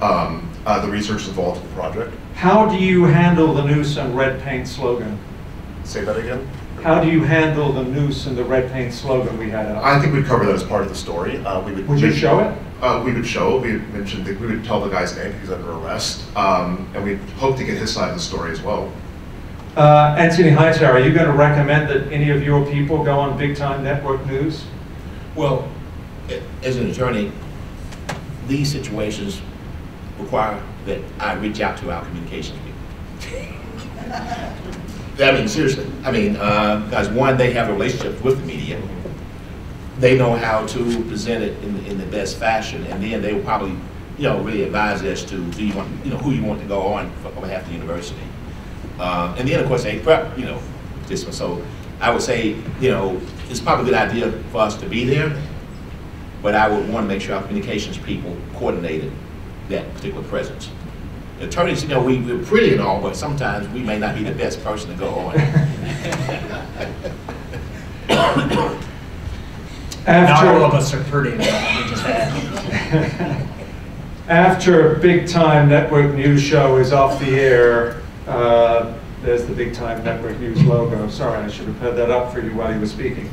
The researchers involved in the project. How do you handle the noose and red paint slogan? Say that again? How do you handle the noose and the red paint slogan we had out? I think we'd cover that as part of the story. Would you show it? We would show it. We would mention that we would tell the guy's name. He's under arrest. And we hope to get his side of the story as well. Anthony Hightower, are you going to recommend that any of your people go on Big Time Network News? Well, as an attorney, these situations require that I reach out to our communications people. I mean, seriously. I mean, because one, they have relationships with the media. They know how to present it in the best fashion, and then they will probably, you know, really advise us to do you want, you know, who you want to go on for, on behalf of the university. And then, of course, they prep, you know, this one. So I would say, you know, it's probably a good idea for us to be there, but I would want to make sure our communications people coordinated that particular presence. Attorneys, you know, we're pretty and all, but sometimes we may not be the best person to go on. Not all of us are pretty and all, we just had. After Big Time Network News show is off the air, there's the Big Time Network News logo. Sorry, I should have had that up for you while you were speaking.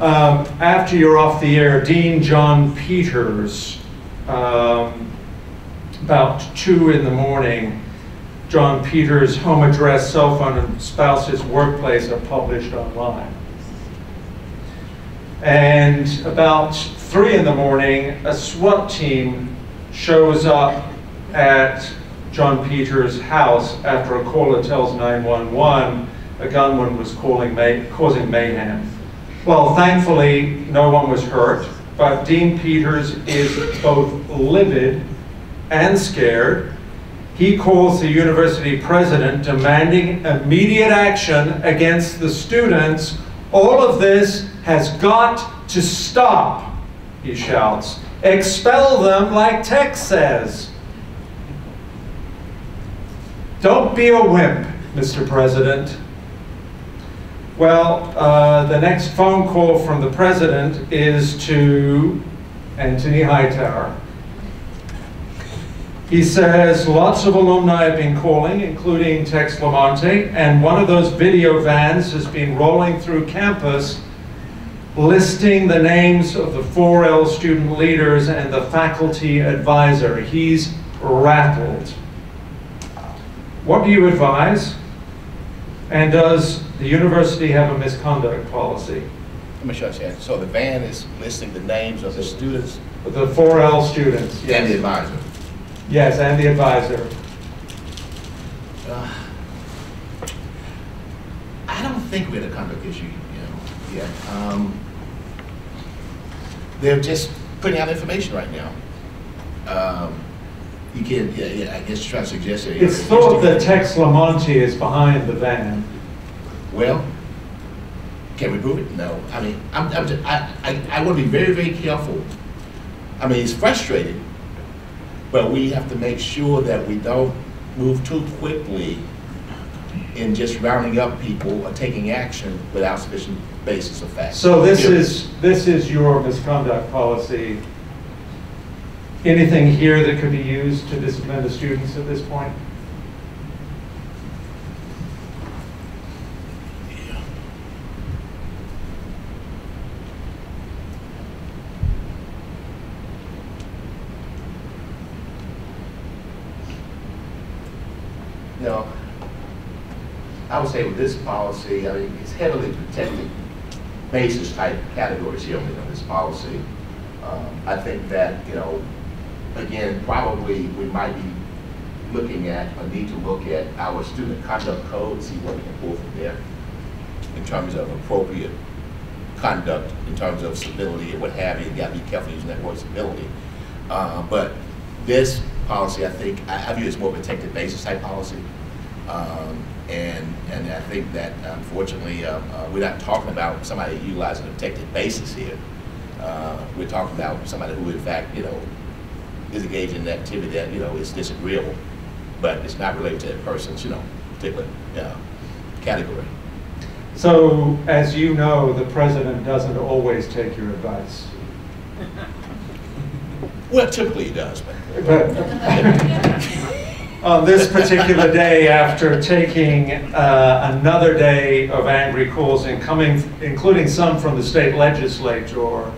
After you're off the air, Dean John Peters, about 2 in the morning, John Peters' home address, cell phone, and spouse's workplace are published online. And about 3 in the morning, a SWAT team shows up at John Peters' house after a caller tells 911 a gunman was causing mayhem. Well, thankfully, no one was hurt, but Dean Peters is both livid and scared. He calls the university president demanding immediate action against the students. All of this has got to stop, he shouts. Expel them like Tex says. Don't be a wimp, Mr. President. Well, the next phone call from the president is to Anthony Hightower. He says, lots of alumni have been calling, including Tex Lamonte, and one of those video vans has been rolling through campus, listing the names of the 4L student leaders and the faculty advisor. He's rattled. What do you advise? And does the university have a misconduct policy? Let me show you. So the van is listing the names of the students? The 4L students. Yes. And the advisor. Yes, and the advisor. I don't think we had a conduct issue, you know, yet. They're just putting out information right now. You can't, yeah, I guess try to suggest that. It's thought that Tex Lamonte is behind the van. Well, can we prove it? No. I mean, I want to be very, very careful. I mean, it's frustrating. But we have to make sure that we don't move too quickly in just rounding up people or taking action without sufficient basis of facts. So this is your misconduct policy. Anything here that could be used to discipline the students at this point? Yeah. Now, I would say with this policy, I mean, it's heavily protected basis type categories here on this policy. I think that, you know, again, probably we might be looking at or need to look at our student conduct code, see what we can pull from there in terms of appropriate conduct, in terms of civility and what have you. You got to be careful using that word civility. But this policy, I think, I view as more protected basis type policy. And I think that, unfortunately, we're not talking about somebody utilizing a protected basis here. We're talking about somebody who, in fact, you know, is engaged in an activity that, you know, is disagreeable, but it's not related to that person's, you know, particular category. So, as you know, the president doesn't always take your advice. Well, typically he does, but. On this particular day, after taking another day of angry calls, and including some from the state legislature,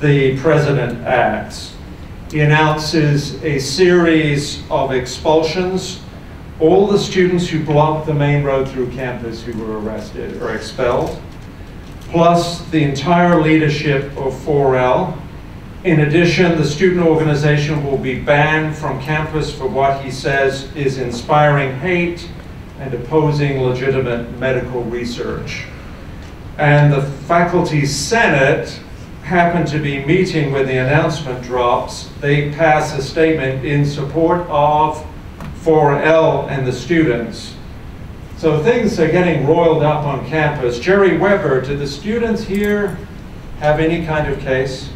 the president acts. He announces a series of expulsions. All the students who blocked the main road through campus who were arrested or expelled, plus the entire leadership of 4L. In addition, the student organization will be banned from campus for what he says is inspiring hate and opposing legitimate medical research. And the faculty senate happened to be meeting when the announcement drops. They pass a statement in support of 4L and the students. So things are getting roiled up on campus. Gerry Weber, do the students here have any kind of case?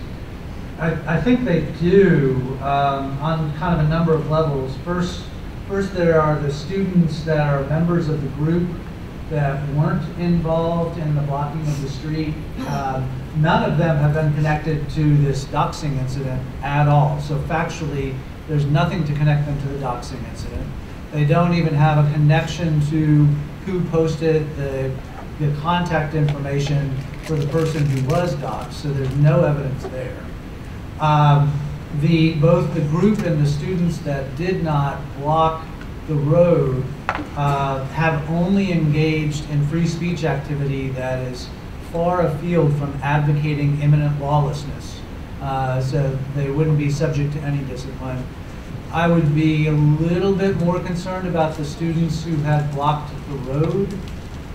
I think they do on kind of a number of levels. First, there are the students that are members of the group that weren't involved in the blocking of the street. None of them have been connected to this doxing incident at all. So factually, there's nothing to connect them to the doxing incident. They don't even have a connection to who posted the contact information for the person who was doxed. So there's no evidence there. Both the group and the students that did not block the road have only engaged in free speech activity that is far afield from advocating imminent lawlessness. So they wouldn't be subject to any discipline. I would be a little bit more concerned about the students who had blocked the road.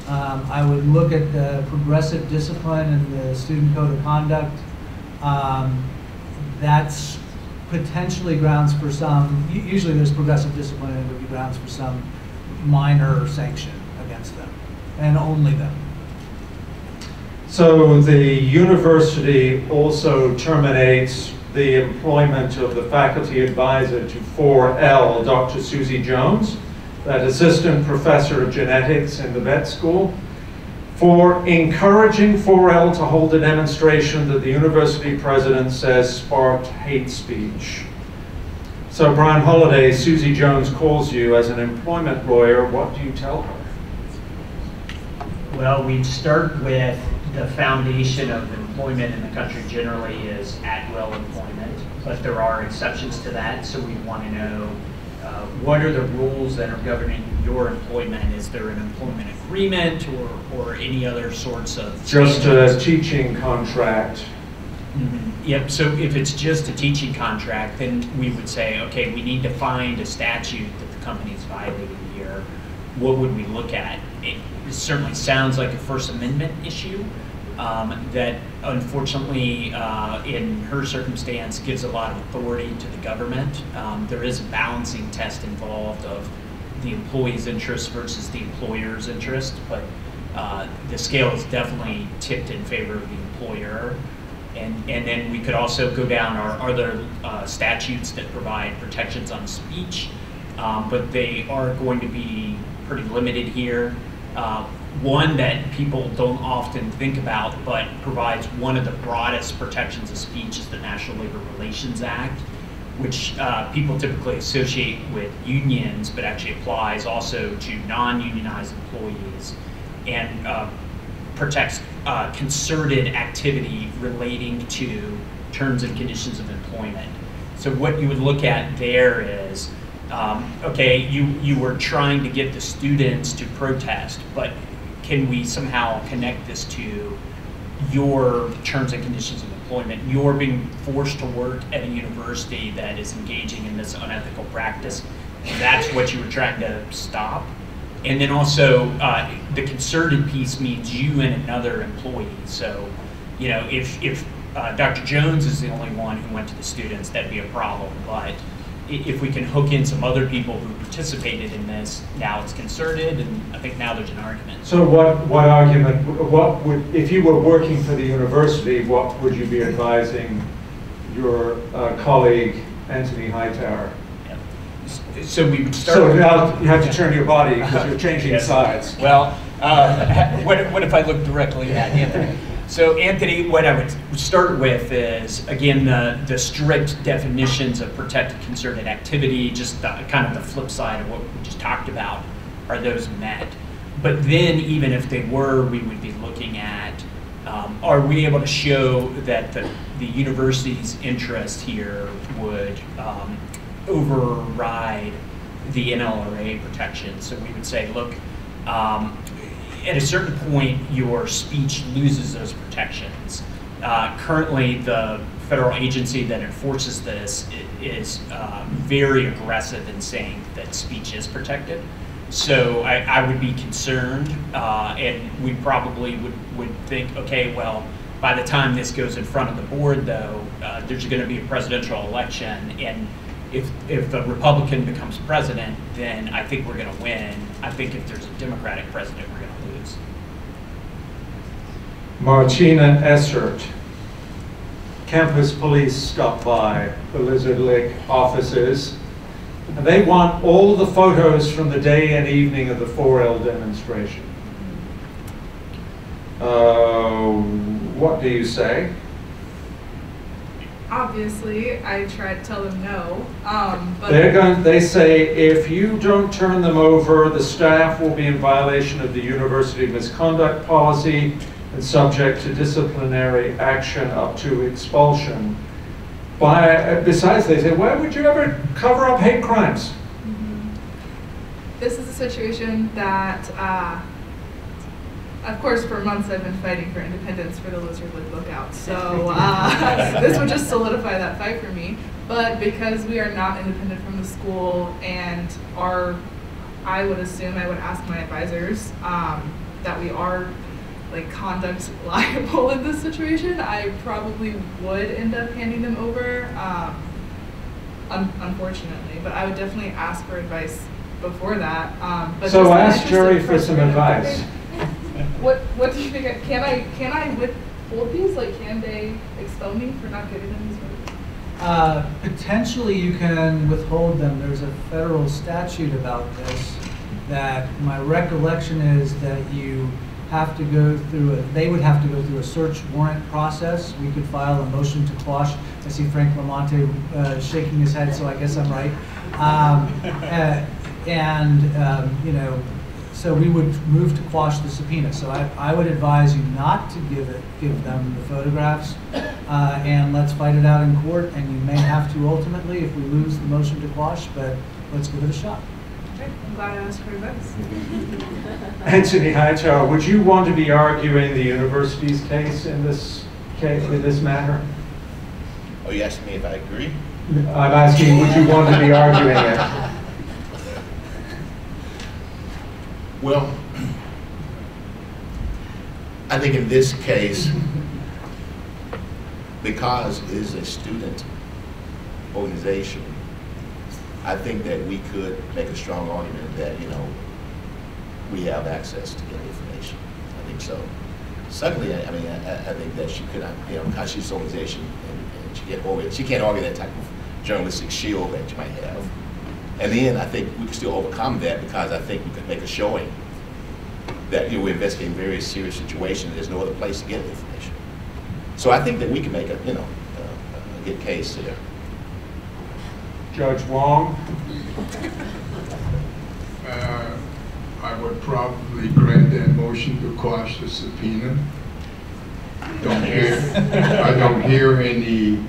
I would look at the progressive discipline and the student code of conduct. That's potentially grounds for some, usually there's progressive discipline and it would be grounds for some minor sanction against them, and only them. So the university also terminates the employment of the faculty advisor to 4L, Dr. Susie Jones, that assistant professor of genetics in the vet school, for encouraging 4L to hold a demonstration that the university president says sparked hate speech. So Brian Holladay, Susie Jones calls you as an employment lawyer. What do you tell her? Well, we'd start with the foundation of employment in the country generally is at-will employment, but there are exceptions to that, so we want to know what are the rules that are governing your employment? Is there an employment agreement or any other sorts of... Just a teaching contract. Mm-hmm. Yep, so if it's just a teaching contract, then we would say, okay, we need to find a statute that the company is violating here. What would we look at? It certainly sounds like a First Amendment issue that unfortunately in her circumstance gives a lot of authority to the government. There is a balancing test involved of the employee's interest versus the employer's interest, but the scale is definitely tipped in favor of the employer. And then we could also go down our other statutes that provide protections on speech, but they are going to be pretty limited here. One that people don't often think about, but provides one of the broadest protections of speech is the National Labor Relations Act, which people typically associate with unions, but actually applies also to non-unionized employees and protects concerted activity relating to terms and conditions of employment. So what you would look at there is okay, you were trying to get the students to protest, but can we somehow connect this to your terms and conditions of employment? You're being forced to work at a university that is engaging in this unethical practice. That's what you were trying to stop. And then also, the concerted piece means you and another employee. So, you know, if Dr. Jones is the only one who went to the students, that'd be a problem. But if we can hook in some other people who participated in this, now it's concerted, and I think now there's an argument. So what argument, what would, if you were working for the university, what would you be advising your colleague, Anthony Hightower? So we would start. So now you have to turn your body because you're changing sides. Well, what if I look directly at Anthony? So Anthony, what I would start with is, again, the strict definitions of protected concerted activity, just kind of the flip side of what we just talked about, are those met? But then even if they were, we would be looking at, are we able to show that the university's interest here would override the NLRA protection? So we would say, look, at a certain point, your speech loses those protections. Currently, the federal agency that enforces this is very aggressive in saying that speech is protected. So I would be concerned, and we probably would think, okay, well, by the time this goes in front of the board, though, there's going to be a presidential election, and if a Republican becomes president, then I think we're going to win. I think if there's a Democratic president, we're going to lose. Martina Essert. Campus police stopped by the Lizard Lick offices, and they want all the photos from the day and evening of the 4L demonstration. What do you say? Obviously, I tried to tell them no. But they say, if you don't turn them over, the staff will be in violation of the university misconduct policy and subject to disciplinary action up to expulsion. Besides, they say, why would you ever cover up hate crimes? Mm-hmm. This is a situation that, of course, for months I've been fighting for independence for the Lizard Lick Lookout, so this would just solidify that fight for me. But because we are not independent from the school, and are, I would assume, I would ask my advisors that we are conduct liable in this situation, I probably would end up handing them over, unfortunately. But I would definitely ask for advice before that. But so ask Gerry for some advice. What do you think? Can I withhold these? Can they expel me for not giving them these words? Potentially, you can withhold them. There's a federal statute about this. That my recollection is that you have to go through. They would have to go through a search warrant process. We could file a motion to quash. I see Frank Lamonte shaking his head, so I guess I'm right. You know. So we would move to quash the subpoena. So I would advise you not to give them the photographs, and let's fight it out in court. And you may have to ultimately if we lose the motion to quash, but let's give it a shot. Okay, I'm glad I asked for advice. Anthony Hightower, would you want to be arguing the university's case in this case in this matter? Oh, you asking me if I agree? I'm asking, would you want to be arguing it? Well, I think in this case, because it is a student organization, I think that we could make a strong argument that, you know, we have access to that information. I think so. Secondly, I think that she could not, you know, because she's an organization and she can't argue that type of journalistic shield that you might have. And then I think we can still overcome that because I think we can make a showing that, you know, we're investigating very serious situations. There's no other place to get information. So I think that we can make a, you know, a good case there. Judge Wong? I would probably grant that motion to quash the subpoena. I don't hear any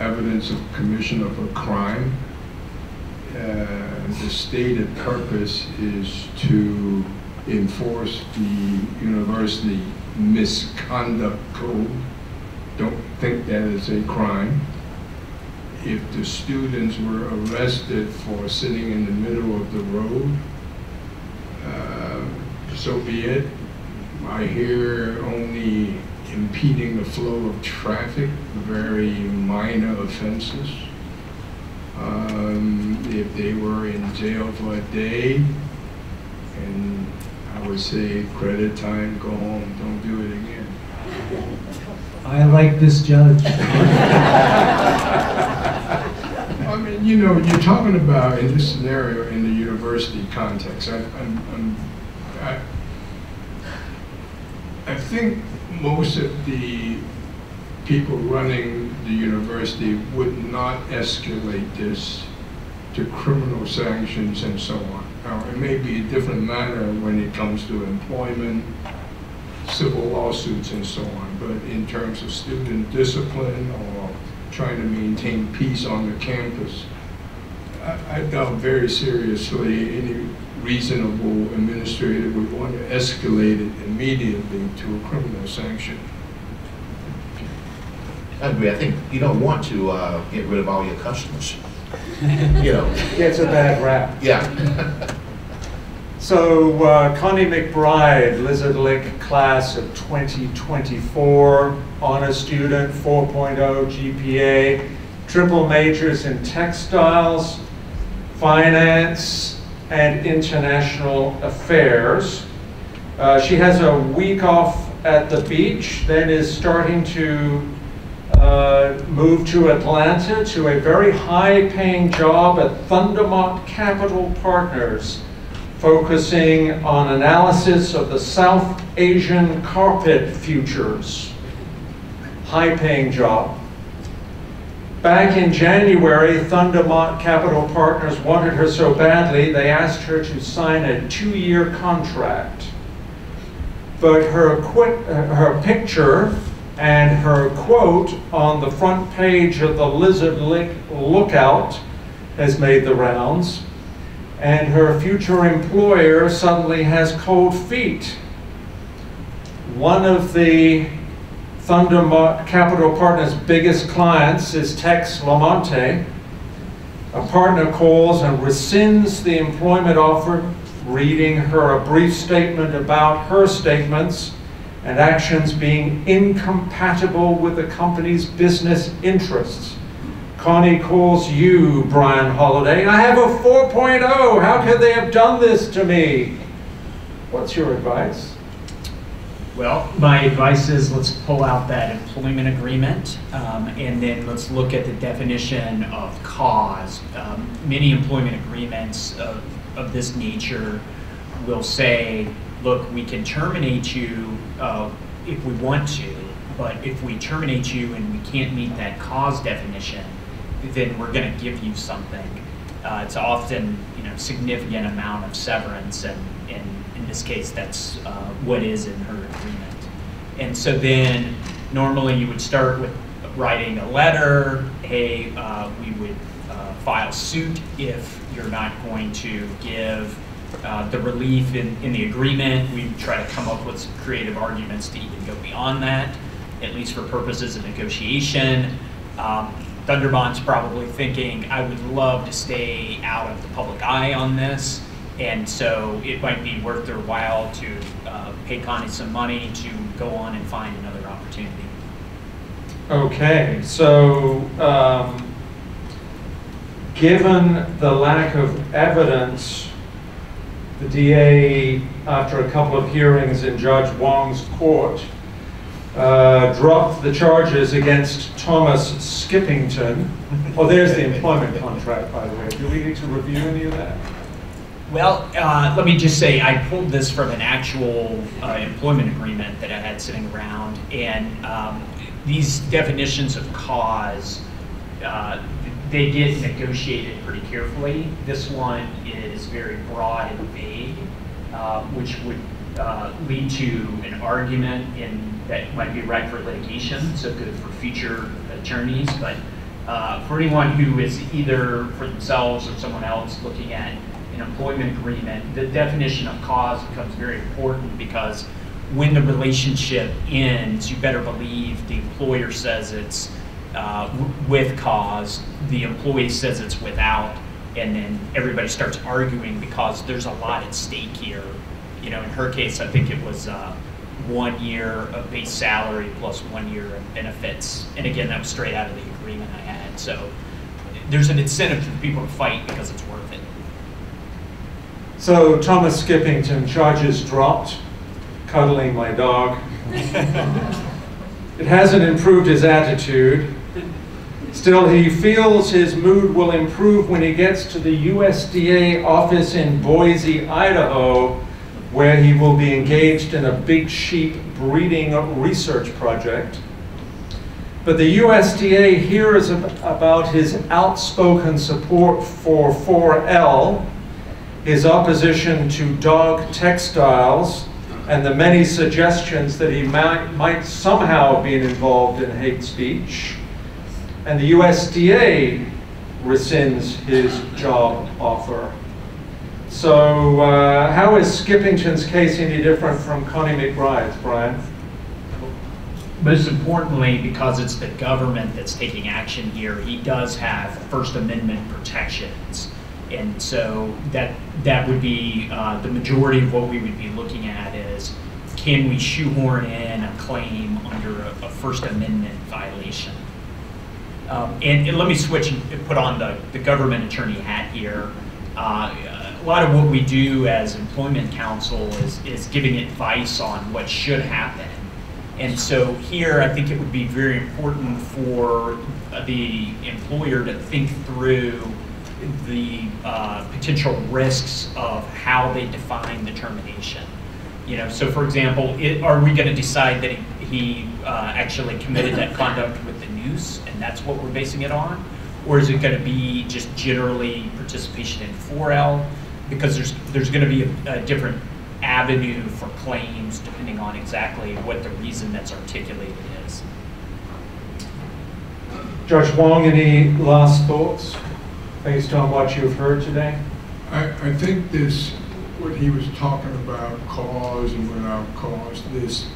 evidence of commission of a crime. the stated purpose is to enforce the university misconduct code. Don't think that is a crime. If the students were arrested for sitting in the middle of the road, so be it. I hear only impeding the flow of traffic, very minor offenses. If they were in jail for a day, and I would say credit time, go home, don't do it again. I like this judge. I mean, you know, you're talking about in this scenario in the university context. I think most of the people running the university would not escalate this to criminal sanctions and so on. Now, it may be a different matter when it comes to employment, civil lawsuits and so on, but in terms of student discipline or trying to maintain peace on the campus, I doubt very seriously any reasonable administrator would want to escalate it immediately to a criminal sanction. I agree. I think you don't want to get rid of all your customers. You know, gets a bad rap. Yeah. So Connie McBride, Lizard Lick class of 2024, honor student, 4.0 GPA, triple majors in textiles, finance, and international affairs. She has a week off at the beach, then is starting to move to Atlanta to a very high-paying job at Thundermont Capital Partners, focusing on analysis of the South Asian carpet futures. High-paying job. Back in January, Thundermont Capital Partners wanted her so badly, they asked her to sign a 2-year contract. But her picture and her quote on the front page of the Lizard Lick Lookout has made the rounds, and her future employer suddenly has cold feet. One of the Thundermont Capital Partners' biggest clients is Tex Lamonte. A partner calls and rescinds the employment offer, reading her a brief statement about her statements and actions being incompatible with the company's business interests. Connie calls you, Brian Holladay. I have a 4.0. How could they have done this to me? What's your advice? Well, my advice is let's pull out that employment agreement and then let's look at the definition of cause. Many employment agreements of this nature will say, look, we can terminate you if we want to, but if we terminate you and we can't meet that cause definition, then we're going to give you something. It's often, you know, significant amount of severance, and in this case, that's what is in her agreement. And so then, normally you would start with writing a letter, hey, we would file suit if you're not going to give the relief in the agreement. We try to come up with some creative arguments to even go beyond that, at least for purposes of negotiation. Thundermont's probably thinking, I would love to stay out of the public eye on this. And so it might be worth their while to pay Connie some money to go on and find another opportunity. Okay, so given the lack of evidence, the DA, after a couple of hearings in Judge Wong's court, dropped the charges against Thomas Skippington. Oh, there's the employment contract, by the way. Do we need to review any of that? Well, let me just say I pulled this from an actual employment agreement that I had sitting around, and these definitions of cause, they get negotiated pretty carefully. This one is very broad and vague, which would lead to an argument that might be ripe for litigation, so good for future attorneys, but for anyone who is either for themselves or someone else looking at an employment agreement, the definition of cause becomes very important, because when the relationship ends, you better believe the employer says it's with cause, the employee says it's without, and then everybody starts arguing because there's a lot at stake here. You know, in her case, I think it was 1 year of base salary plus 1 year of benefits. And again, that was straight out of the agreement I had. So there's an incentive for people to fight because it's worth it. So Thomas Skippington, charges dropped, cuddling my dog. It hasn't improved his attitude. Still, he feels his mood will improve when he gets to the USDA office in Boise, Idaho, where he will be engaged in a big sheep breeding research project. But the USDA hears about his outspoken support for 4L, his opposition to dog textiles, and the many suggestions that he might somehow be involved in hate speech. And the USDA rescinds his job offer. So how is Skippington's case any different from Connie McBride's, Brian? Most importantly, because it's the government that's taking action here, he does have First Amendment protections. And so that would be the majority of what we would be looking at is, can we shoehorn in a claim under a First Amendment violation? And let me switch and put on the government attorney hat here. A lot of what we do as employment counsel is giving advice on what should happen. And so here, I think it would be very important for the employer to think through the potential risks of how they define the termination. You know, so for example, are we going to decide that he actually committed that conduct with the noose, and that's what we're basing it on? Or is it going to be just generally participation in 4L? Because there's going to be a different avenue for claims depending on exactly what the reason that's articulated is. Judge Wong, any last thoughts based on what you've heard today? I think this, what he was talking about, cause and without cause, this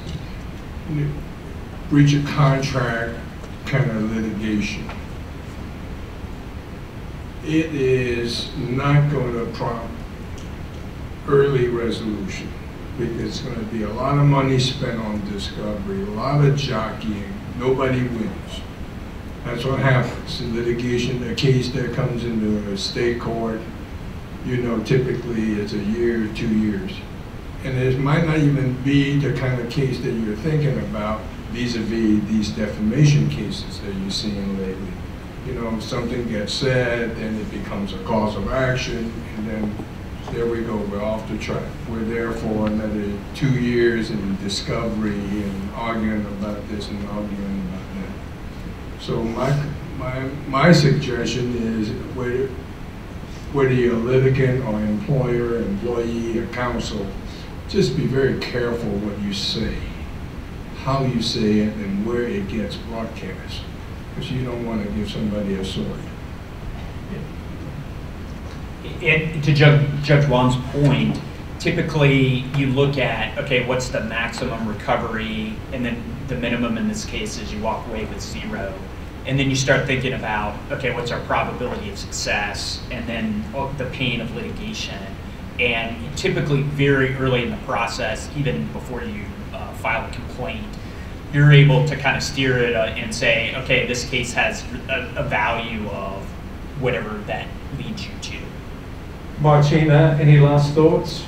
breach of contract kind of litigation, it is not going to prompt early resolution, because it's going to be a lot of money spent on discovery, a lot of jockeying, nobody wins. That's what happens in litigation. The case that comes into a state court, you know, typically it's a year, 2 years. And it might not even be the kind of case that you're thinking about vis-a-vis these defamation cases that you're seeing lately. You know, something gets said, then it becomes a cause of action, and then there we go, we're off the track. We're there for another 2 years in discovery and arguing about this and arguing about. So my suggestion is, whether you're a litigant or employer, employee, or counsel, just be very careful what you say, how you say it, and where it gets broadcast, because you don't want to give somebody a sword. And to Judge Wong's point, typically you look at, okay, what's the maximum recovery, and then the minimum in this case is you walk away with zero. And then you start thinking about, okay, what's our probability of success? And then the pain of litigation. And typically very early in the process, even before you file a complaint, you're able to kind of steer it and say, okay, this case has a value of whatever that leads you to. Martina, any last thoughts?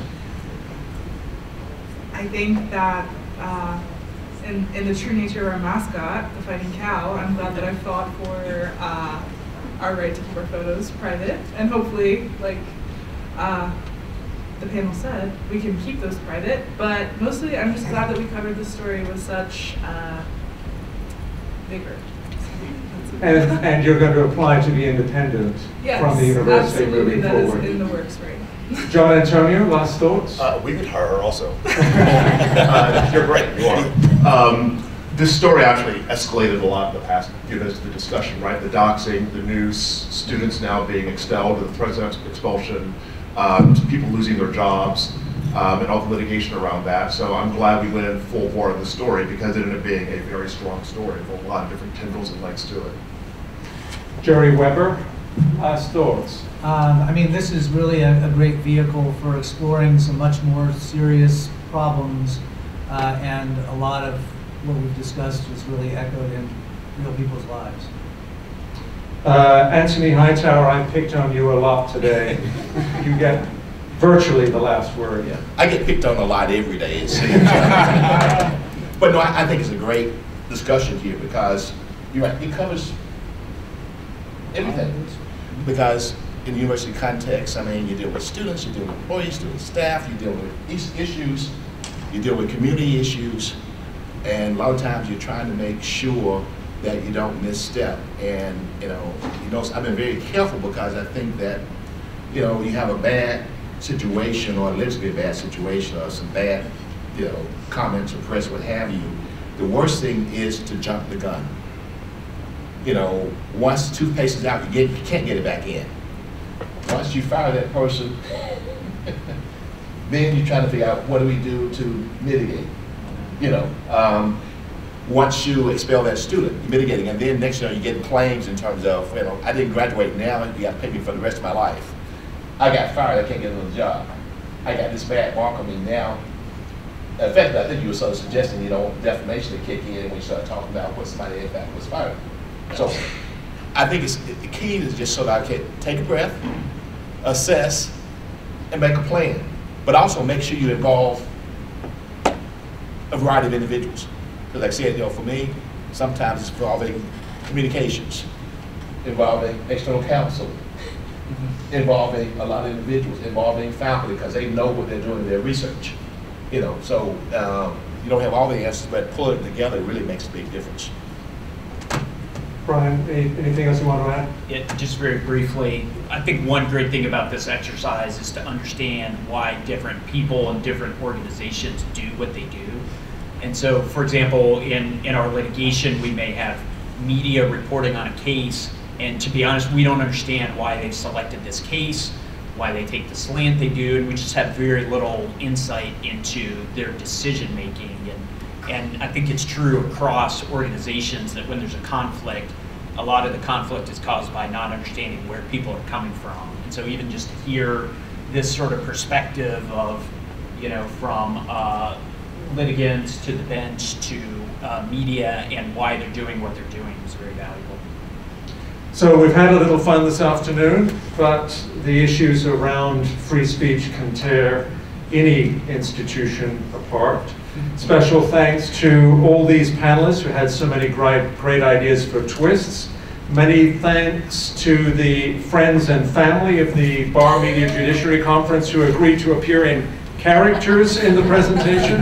I think that in the true nature of our mascot, the fighting cow, I'm glad that I've fought for our right to keep our photos private. And hopefully, like the panel said, we can keep those private. But mostly, I'm just glad that we covered this story with such vigor. And you're going to apply to be independent, yes, from the university moving forward. Yes, absolutely, that is in the works right now. John Antonio, last thoughts? We could hire her also. You're right, you are. This story actually escalated a lot in the past few minutes of the discussion, right? The doxing, the news, students now being expelled, the threats of expulsion, people losing their jobs, and all the litigation around that. So I'm glad we went in full bore of the story because it ended up being a very strong story with a lot of different tendrils and legs to it. Gerry Weber, last thoughts. I mean, this is really a great vehicle for exploring some much more serious problems, and a lot of what we've discussed is really echoed in real people's lives. Anthony Hightower, I picked on you a lot today. You get virtually the last word. Yeah. I get picked on a lot every day, it seems. But no, I think it's a great discussion here because you're right, it covers everything. Because in the university context, I mean, you deal with students, you deal with employees, you deal with staff, you deal with these issues, you deal with community issues. And a lot of times you're trying to make sure that you don't misstep. And you know, I've been very careful because I think that, you know, you have a bad situation or allegedly a bad situation or some bad, you know, comments or press, what have you. The worst thing is to jump the gun. You know, once the toothpaste is out, you can't get it back in. Once you fire that person, then you're trying to figure out what do we do to mitigate. You know, once you expel that student, you're mitigating, and then next year you get claims in terms of, you know, I didn't graduate now, you got to pay me for the rest of my life. I got fired, I can't get another job. I got this bad mark on me now. In fact, I think you were sort of suggesting, you know, defamation to kick in when you start talking about what somebody in fact was fired. So I think it's, the key is just so that I can take a breath, assess, and make a plan, but also make sure you involve a variety of individuals. Because like I said, you know, for me, sometimes it's involving communications, involving external counsel, involving a lot of individuals, involving faculty, because they know what they're doing in their research. You know, so you don't have all the answers, but pulling it together really makes a big difference. Brian, anything else you want to add? Yeah, just very briefly, I think one great thing about this exercise is to understand why different people and different organizations do what they do. And so, for example, in our litigation, we may have media reporting on a case, and to be honest, we don't understand why they've selected this case, why they take the slant they do, and we just have very little insight into their decision-making. And I think it's true across organizations that when there's a conflict, a lot of the conflict is caused by not understanding where people are coming from. And so even just to hear this sort of perspective of, you know, from litigants to the bench to media and why they're doing what they're doing is very valuable. So we've had a little fun this afternoon, but the issues around free speech can tear any institution apart. Special thanks to all these panelists who had so many great ideas for twists. Many thanks to the friends and family of the Bar Media Judiciary Conference who agreed to appear in characters in the presentation.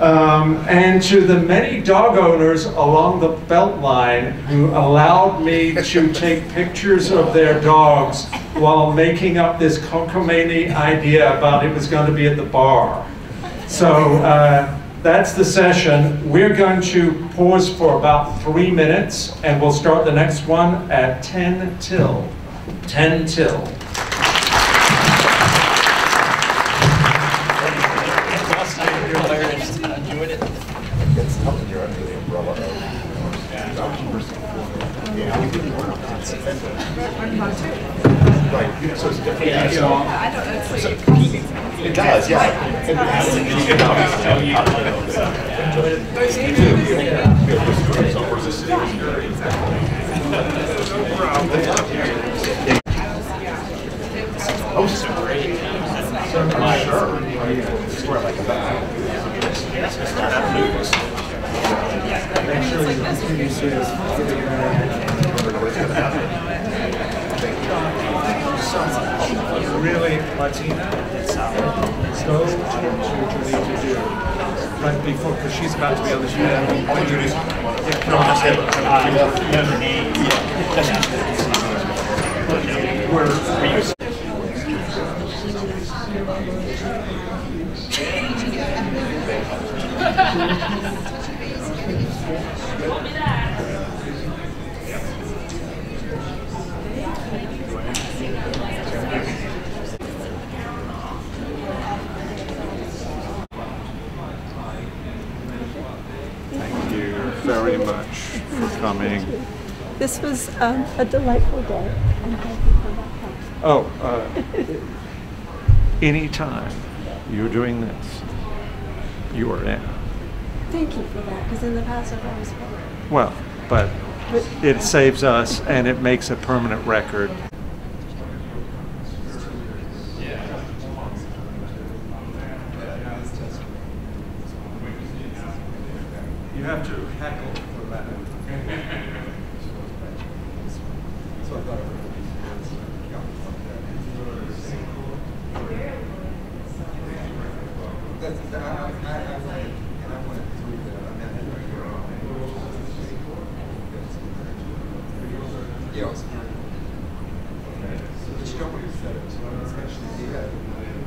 And to the many dog owners along the Beltline who allowed me to take pictures of their dogs while making up this cockamamie idea about it was going to be at the bar. So that's the session. We're going to pause for about 3 minutes and we'll start the next one at 10 till. 10 till. It does, yeah. Really, Martina? So to Julie to do right before, because she's about to be on the show. Yeah. you very much for coming. This was a delightful day. And thank you for that help. Oh, anytime you're doing this, you are in. Thank you for that, because in the past I've always been. Well, but it saves us and it makes a permanent record. You have to heckle for that. So I thought it would be yeah, but you don't want to set it, especially the